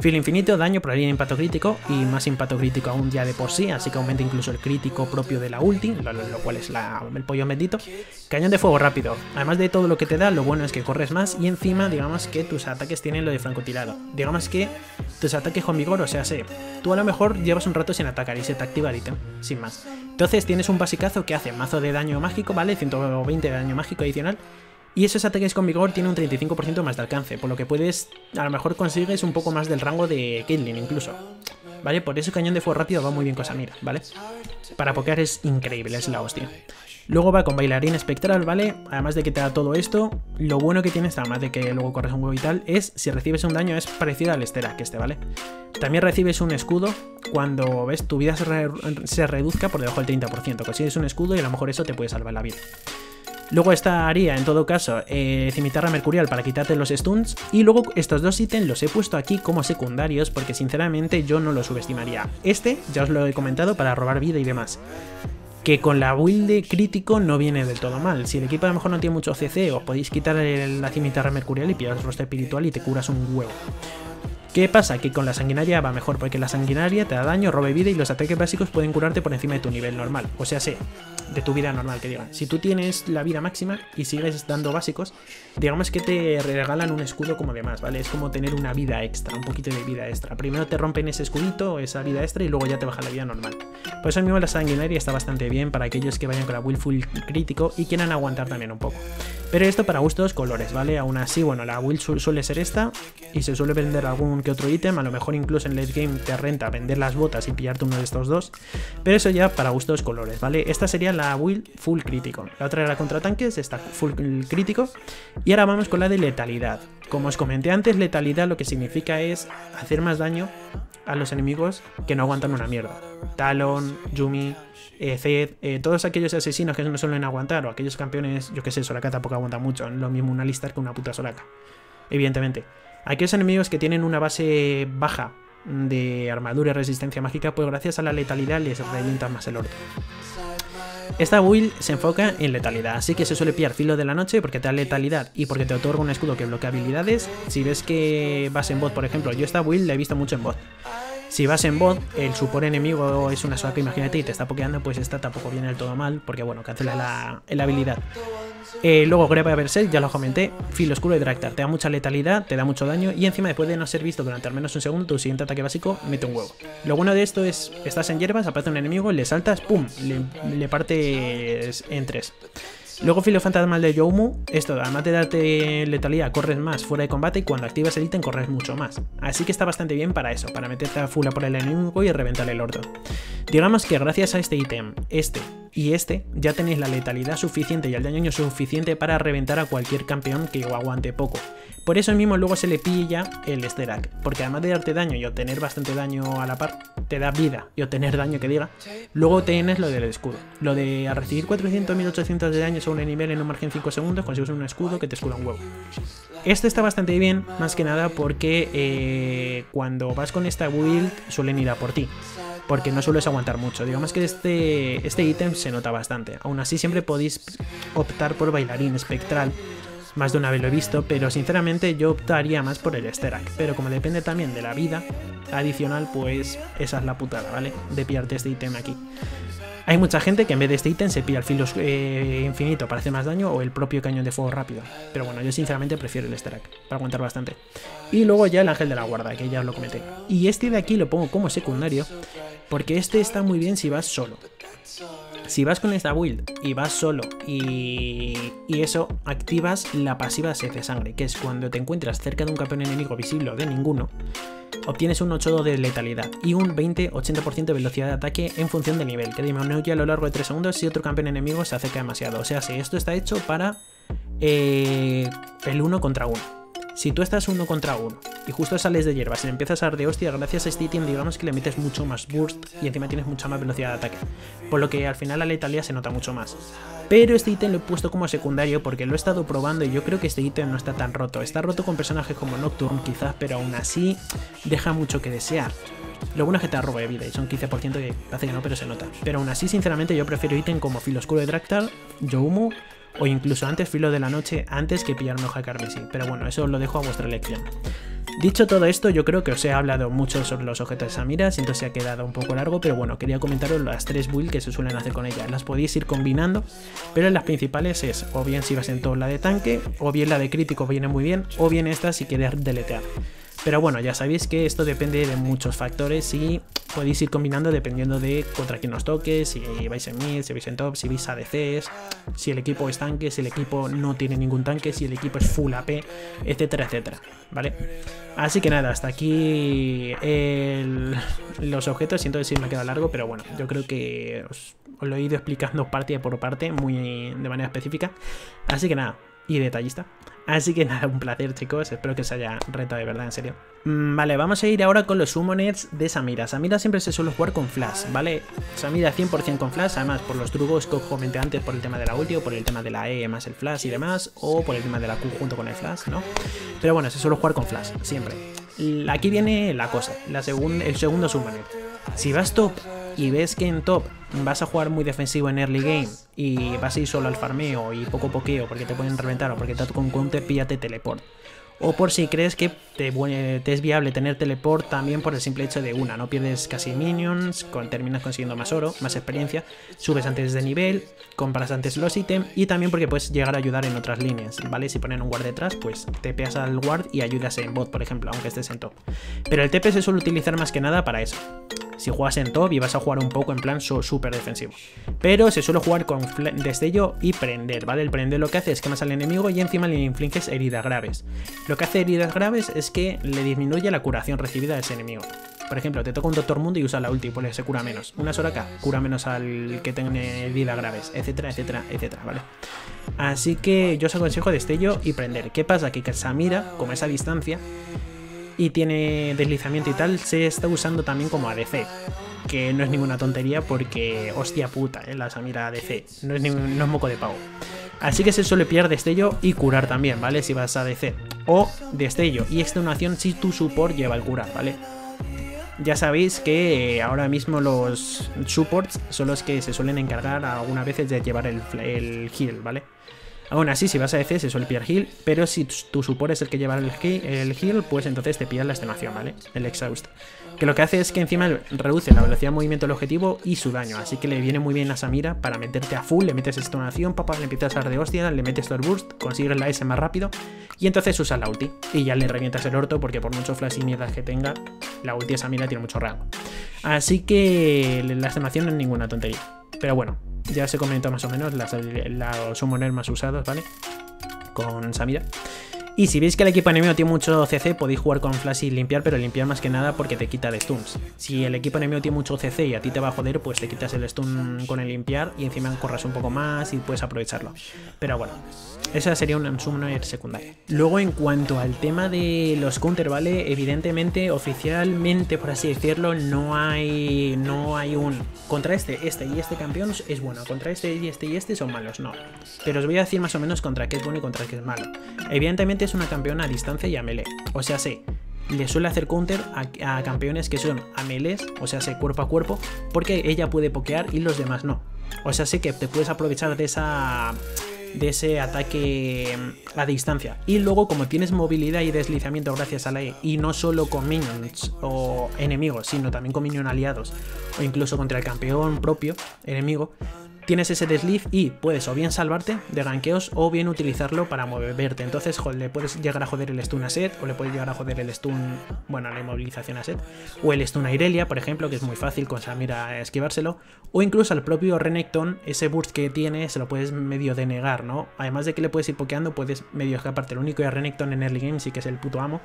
filo infinito, daño, probabilidad de impacto crítico y más impacto crítico aún ya de por sí, así que aumenta incluso el crítico propio de la ulti, lo cual es el pollo bendito. Cañón de fuego rápido, además de todo lo que te da, lo bueno es que corres más y encima digamos que tus ataques tienen lo de francotirado, digamos que tus ataques con vigor, o sea, tú a lo mejor llevas un rato sin atacar y se te activa el ítem, sin más. Entonces tienes un basicazo que hace mazo de daño mágico, ¿vale? 120 de daño mágico adicional. Y esos ataques con vigor tienen un 35% más de alcance, por lo que puedes, a lo mejor consigues un poco más del rango de Caitlyn incluso, ¿vale? Por eso cañón de fuego rápido va muy bien con Samira, ¿vale? Para pokear es increíble, es la hostia. Luego va con bailarín espectral, ¿vale? Además de que te da todo esto, lo bueno que tienes, además de que luego corres un huevo y tal, es si recibes un daño es parecido al Xerath que este, ¿vale? También recibes un escudo cuando ves tu vida se reduzca por debajo del 30%, consigues un escudo y a lo mejor eso te puede salvar la vida. Luego estaría, en todo caso, cimitarra mercurial para quitarte los stuns. Y luego estos dos ítems los he puesto aquí como secundarios porque sinceramente yo no los subestimaría. Este, ya os lo he comentado, para robar vida y demás. Que con la build de crítico no viene del todo mal. Si el equipo a lo mejor no tiene mucho CC, os podéis quitar la cimitarra mercurial y pillar el rostro espiritual y te curas un huevo. ¿Qué pasa? Que con la sanguinaria va mejor, porque la sanguinaria te da daño, robe vida y los ataques básicos pueden curarte por encima de tu nivel normal. O sea, de tu vida normal, que digan. Si tú tienes la vida máxima y sigues dando básicos, digamos que te regalan un escudo como demás, ¿vale? Es como tener una vida extra, un poquito de vida extra. Primero te rompen ese escudito, esa vida extra, y luego ya te baja la vida normal. Por eso mismo la sanguinaria está bastante bien para aquellos que vayan con la build full crítico y quieran aguantar también un poco. Pero esto para gustos colores, ¿vale? Aún así, bueno, la build suele ser esta y se suele vender algún que otro ítem. A lo mejor incluso en late game te renta vender las botas y pillarte uno de estos dos. Pero eso ya para gustos colores, ¿vale? Esta sería la build full crítico. La otra era contra tanques, esta full crítico. Y ahora vamos con la de letalidad. Como os comenté antes, letalidad lo que significa es hacer más daño a los enemigos que no aguantan una mierda. Talon, Yuumi, Zed, todos aquellos asesinos que no suelen aguantar, o aquellos campeones, yo que sé, Soraka tampoco aguanta mucho, lo mismo un Alistar que una puta Soraka, evidentemente. Aquellos enemigos que tienen una base baja de armadura y resistencia mágica, pues gracias a la letalidad les revientan más el orto. Esta build se enfoca en letalidad, así que se suele pillar filo de la noche porque te da letalidad y porque te otorga un escudo que bloquea habilidades. Si ves que vas en bot, por ejemplo, yo esta build la he visto mucho en bot. Si vas en bot, el support enemigo es una Soraka, imagínate, y te está pokeando, pues esta tampoco viene del todo mal, porque bueno, cancela la habilidad. Luego Grepa Berserk, ya lo comenté, Filo Oscuro y Draktar, te da mucha letalidad, te da mucho daño y encima después de no ser visto durante al menos un segundo, tu siguiente ataque básico mete un huevo. Lo bueno de esto es, estás en hierbas, aparece un enemigo, le saltas, ¡pum!, le partes en tres. Luego Filo Fantasmal de Youmu, esto además de darte letalidad, corres más fuera de combate y cuando activas el ítem corres mucho más. Así que está bastante bien para eso, para meterte a full por el enemigo y reventarle el orto. Digamos que gracias a este ítem, este ya tenéis la letalidad suficiente y el daño suficiente para reventar a cualquier campeón que aguante poco. Por eso mismo luego se le pilla el Xerath, porque además de darte daño y obtener bastante daño a la par, te da vida y obtener daño que diga. Luego tienes lo del escudo, lo de a recibir 400.800 de daño según el nivel en un margen 5 segundos consigues un escudo que te escula un huevo. Este está bastante bien, más que nada porque cuando vas con esta build suelen ir a por ti, porque no sueles aguantar mucho. Digamos que este ítem se nota bastante. Aún así siempre podéis optar por bailarín espectral, más de una vez lo he visto, pero sinceramente yo optaría más por el Xerath, pero como depende también de la vida adicional, pues esa es la putada, ¿vale?, de pillarte este ítem aquí. Hay mucha gente que en vez de este ítem se pilla el filo infinito para hacer más daño o el propio cañón de fuego rápido. Pero bueno, yo sinceramente prefiero el Xerath para aguantar bastante. Y luego ya el ángel de la guarda, que ya os lo comenté. Y este de aquí lo pongo como secundario porque este está muy bien si vas solo. Si vas con esta build y vas solo y eso, activas la pasiva Sed de Sangre, que es cuando te encuentras cerca de un campeón enemigo visible o de ninguno, obtienes un 8-2 de letalidad y un 20-80% de velocidad de ataque en función del nivel, que disminuye a lo largo de 3 segundos si otro campeón enemigo se acerca demasiado. O sea, si esto está hecho para el 1 contra 1. Si tú estás 1 contra 1 y justo sales de hierbas y le empiezas a dar de hostia, gracias a este ítem digamos que le metes mucho más burst y encima tienes mucha más velocidad de ataque, por lo que al final la letalidad se nota mucho más. Pero este ítem lo he puesto como secundario porque lo he estado probando y yo creo que este ítem no está tan roto. Está roto con personajes como Nocturne quizás, pero aún así deja mucho que desear. Lo bueno es que te roba de vida y son 15% que hace que no, pero se nota. Pero aún así sinceramente yo prefiero ítem como Filo Oscuro de Draktar, Youmu o incluso antes Filo de la Noche antes que pillar una hoja carmesí, pero bueno, eso os lo dejo a vuestra elección. Dicho todo esto, yo creo que os he hablado mucho sobre los objetos de Samira, siento que se ha quedado un poco largo, pero bueno, quería comentaros las tres builds que se suelen hacer con ella. Las podéis ir combinando, pero las principales es o bien si vas en todo la de tanque, o bien la de crítico viene muy bien, o bien esta si quieres deletear. Pero bueno, ya sabéis que esto depende de muchos factores y podéis ir combinando dependiendo de contra quién os toque, si vais en mid, si vais en top, si vais ADCs, si el equipo es tanque, si el equipo no tiene ningún tanque, si el equipo es full AP, etcétera, etcétera, ¿vale? Así que nada, hasta aquí los objetos. Siento decir me ha quedado largo, pero bueno, yo creo que os lo he ido explicando parte por parte, muy de manera específica. Así que nada, y detallista. Así que nada, un placer chicos, espero que os haya retado de verdad, en serio. Vale, vamos a ir ahora con los summoners de Samira. Samira siempre se suele jugar con flash, ¿vale? Samira 100% con flash, además por los trucos que os comenté antes, por el tema de la ulti o por el tema de la E más el flash y demás, o por el tema de la Q junto con el flash, ¿no? Pero bueno, se suele jugar con flash, siempre. Aquí viene la cosa, el segundo summoner. Si vas top y ves que en top vas a jugar muy defensivo en early game y vas a ir solo al farmeo y poco pokeo porque te pueden reventar o porque te con counter, píllate teleport. O por si crees que te es viable tener teleport también por el simple hecho de una, no pierdes casi minions, terminas consiguiendo más oro, más experiencia, subes antes de nivel, compras antes los ítems y también porque puedes llegar a ayudar en otras líneas, ¿vale? Si ponen un guard detrás, pues te pegas al guard y ayudas en bot, por ejemplo, aunque estés en top. Pero el TP se suele utilizar más que nada para eso. Si juegas en top y vas a jugar un poco en plan súper defensivo. Pero se suele jugar con destello y prender, ¿vale? El prender lo que hace es quemas al enemigo y encima le infliges heridas graves. Lo que hace heridas graves es que le disminuye la curación recibida a ese enemigo. Por ejemplo, te toca un Doctor Mundo y usa la ulti, pues se cura menos. Una Soraka cura menos al que tiene heridas graves, etcétera, etcétera, etcétera, ¿vale? Así que yo os aconsejo destello y prender. ¿Qué pasa? Que Samira, como esa distancia y tiene deslizamiento y tal, se está usando también como ADC, que no es ninguna tontería porque hostia puta, la Samira ADC no es moco de pavo. Así que se suele pillar destello y curar también, ¿vale? Si vas a ADC, o destello y extenuación si tu support lleva el curar, ¿vale? Ya sabéis que ahora mismo los supports son los que se suelen encargar algunas veces de llevar el heal, ¿vale? Aún así, si vas a EC, se suele pillar heal, pero si tu support es el que lleva el heal, pues entonces te pillas la extenuación, ¿vale? El exhaust. Que lo que hace es que encima reduce la velocidad de movimiento del objetivo y su daño, así que le viene muy bien a Samira para meterte a full, le metes extenuación, papá, le empiezas a dar de hostia, le metes Thor Burst, consigues la S más rápido y entonces usas la ulti y ya le revientas el orto porque por mucho flash y mierdas que tenga, la ulti de Samira tiene mucho rango. Así que la extenuación no es ninguna tontería, pero bueno, ya se comentó más o menos los summoners más usados, ¿vale? Con Samira. Y si veis que el equipo enemigo tiene mucho CC, podéis jugar con flash y limpiar, pero limpiar más que nada porque te quita de stuns. Si el equipo enemigo tiene mucho CC y a ti te va a joder, pues te quitas el stun con el limpiar y encima corras un poco más y puedes aprovecharlo. Pero bueno, esa sería un summoner secundario. Luego en cuanto al tema de los counter, ¿vale? Evidentemente, oficialmente, por así decirlo, no hay un... Contra este y este campeón es bueno, contra este y este y este son malos, no. Pero os voy a decir más o menos contra qué es bueno y contra qué es malo. Evidentemente es una campeona a distancia y a melee, o sea, sí, le suele hacer counter a campeones que son a melees, o sea, sí, cuerpo a cuerpo, porque ella puede pokear y los demás no, o sea, sí que te puedes aprovechar de ese ataque a distancia. Y luego, como tienes movilidad y deslizamiento gracias a la E, y no solo con minions o enemigos, sino también con minions aliados o incluso contra el campeón propio enemigo, tienes ese desliz y puedes o bien salvarte de ganqueos o bien utilizarlo para moverte. Entonces, le puedes llegar a joder el stun a Sett, o le puedes llegar a joder el stun, bueno, la inmovilización a Sett, o el stun a Irelia, por ejemplo, que es muy fácil con Samira esquivárselo, o incluso al propio Renekton, ese burst que tiene se lo puedes medio denegar, ¿no? Además de que le puedes ir pokeando, puedes medio escaparte. Lo único que Renekton en early game sí que es el puto amo,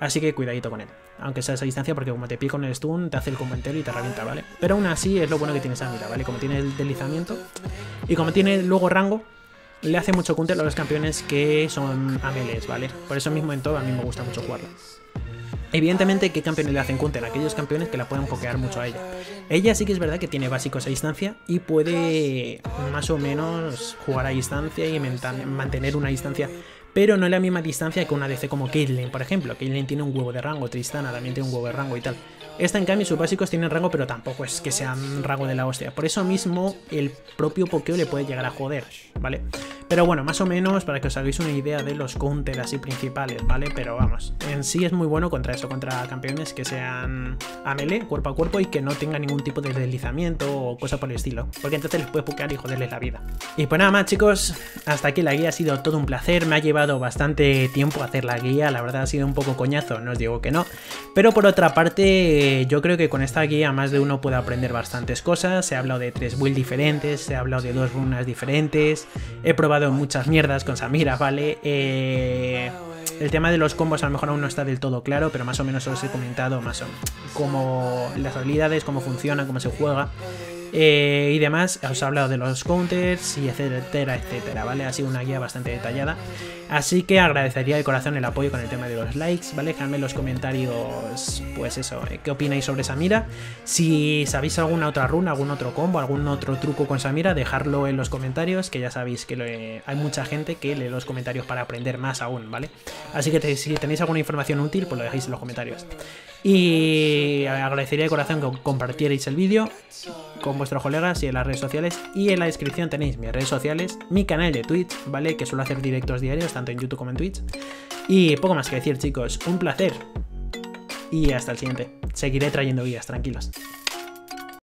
así que cuidadito con él, aunque sea a esa distancia, porque como te pica con el stun, te hace el combo entero y te revienta, ¿vale? Pero aún así es lo bueno que tiene Samira, ¿vale? Como tiene el deslizamiento y como tiene luego rango, le hace mucho counter a los campeones que son a melees, ¿vale? Por eso mismo en todo a mí me gusta mucho jugarla. Evidentemente, ¿qué campeones le hacen counter? Aquellos campeones que la pueden pokear mucho a ella. Ella sí que es verdad que tiene básicos a distancia y puede más o menos jugar a distancia y mantener una distancia, pero no es la misma distancia que una DC como Caitlyn, por ejemplo. Caitlyn tiene un huevo de rango, Tristana también tiene un huevo de rango y tal. Esta, en cambio, sus básicos tienen rango, pero tampoco es que sean rango de la hostia. Por eso mismo, el propio pokeo le puede llegar a joder, ¿vale? Pero bueno, más o menos, para que os hagáis una idea de los counters así principales, ¿vale? Pero vamos, en sí es muy bueno contra eso, contra campeones que sean a melee, cuerpo a cuerpo, y que no tengan ningún tipo de deslizamiento o cosa por el estilo, porque entonces les puedes pokear y joderles la vida. Y pues nada más, chicos, hasta aquí la guía, ha sido todo un placer, me ha llevado bastante tiempo hacer la guía, la verdad ha sido un poco coñazo, no os digo que no, pero por otra parte, yo creo que con esta guía más de uno puede aprender bastantes cosas. Se ha hablado de 3 builds diferentes, se ha hablado de 2 runas diferentes, he probado muchas mierdas con Samira, ¿vale? El tema de los combos a lo mejor aún no está del todo claro, pero más o menos os he comentado más o menos como las habilidades, cómo funcionan, cómo se juega y demás. Os he hablado de los counters y etcétera, etcétera, ¿vale? Ha sido una guía bastante detallada, así que agradecería de corazón el apoyo con el tema de los likes, ¿vale? Dejadme en los comentarios, pues eso, ¿qué opináis sobre Samira? Si sabéis alguna otra runa, algún otro combo, algún otro truco con Samira, dejadlo en los comentarios, que ya sabéis que hay mucha gente que lee los comentarios para aprender más aún, ¿vale? Así que si tenéis alguna información útil, pues lo dejáis en los comentarios. Y agradecería de corazón que compartierais el vídeo con vuestros colegas y en las redes sociales, y en la descripción tenéis mis redes sociales, mi canal de Twitch, ¿vale? Que suelo hacer directos diarios, tanto en YouTube como en Twitch, y poco más que decir, chicos, un placer, y hasta el siguiente, seguiré trayendo guías, tranquilos.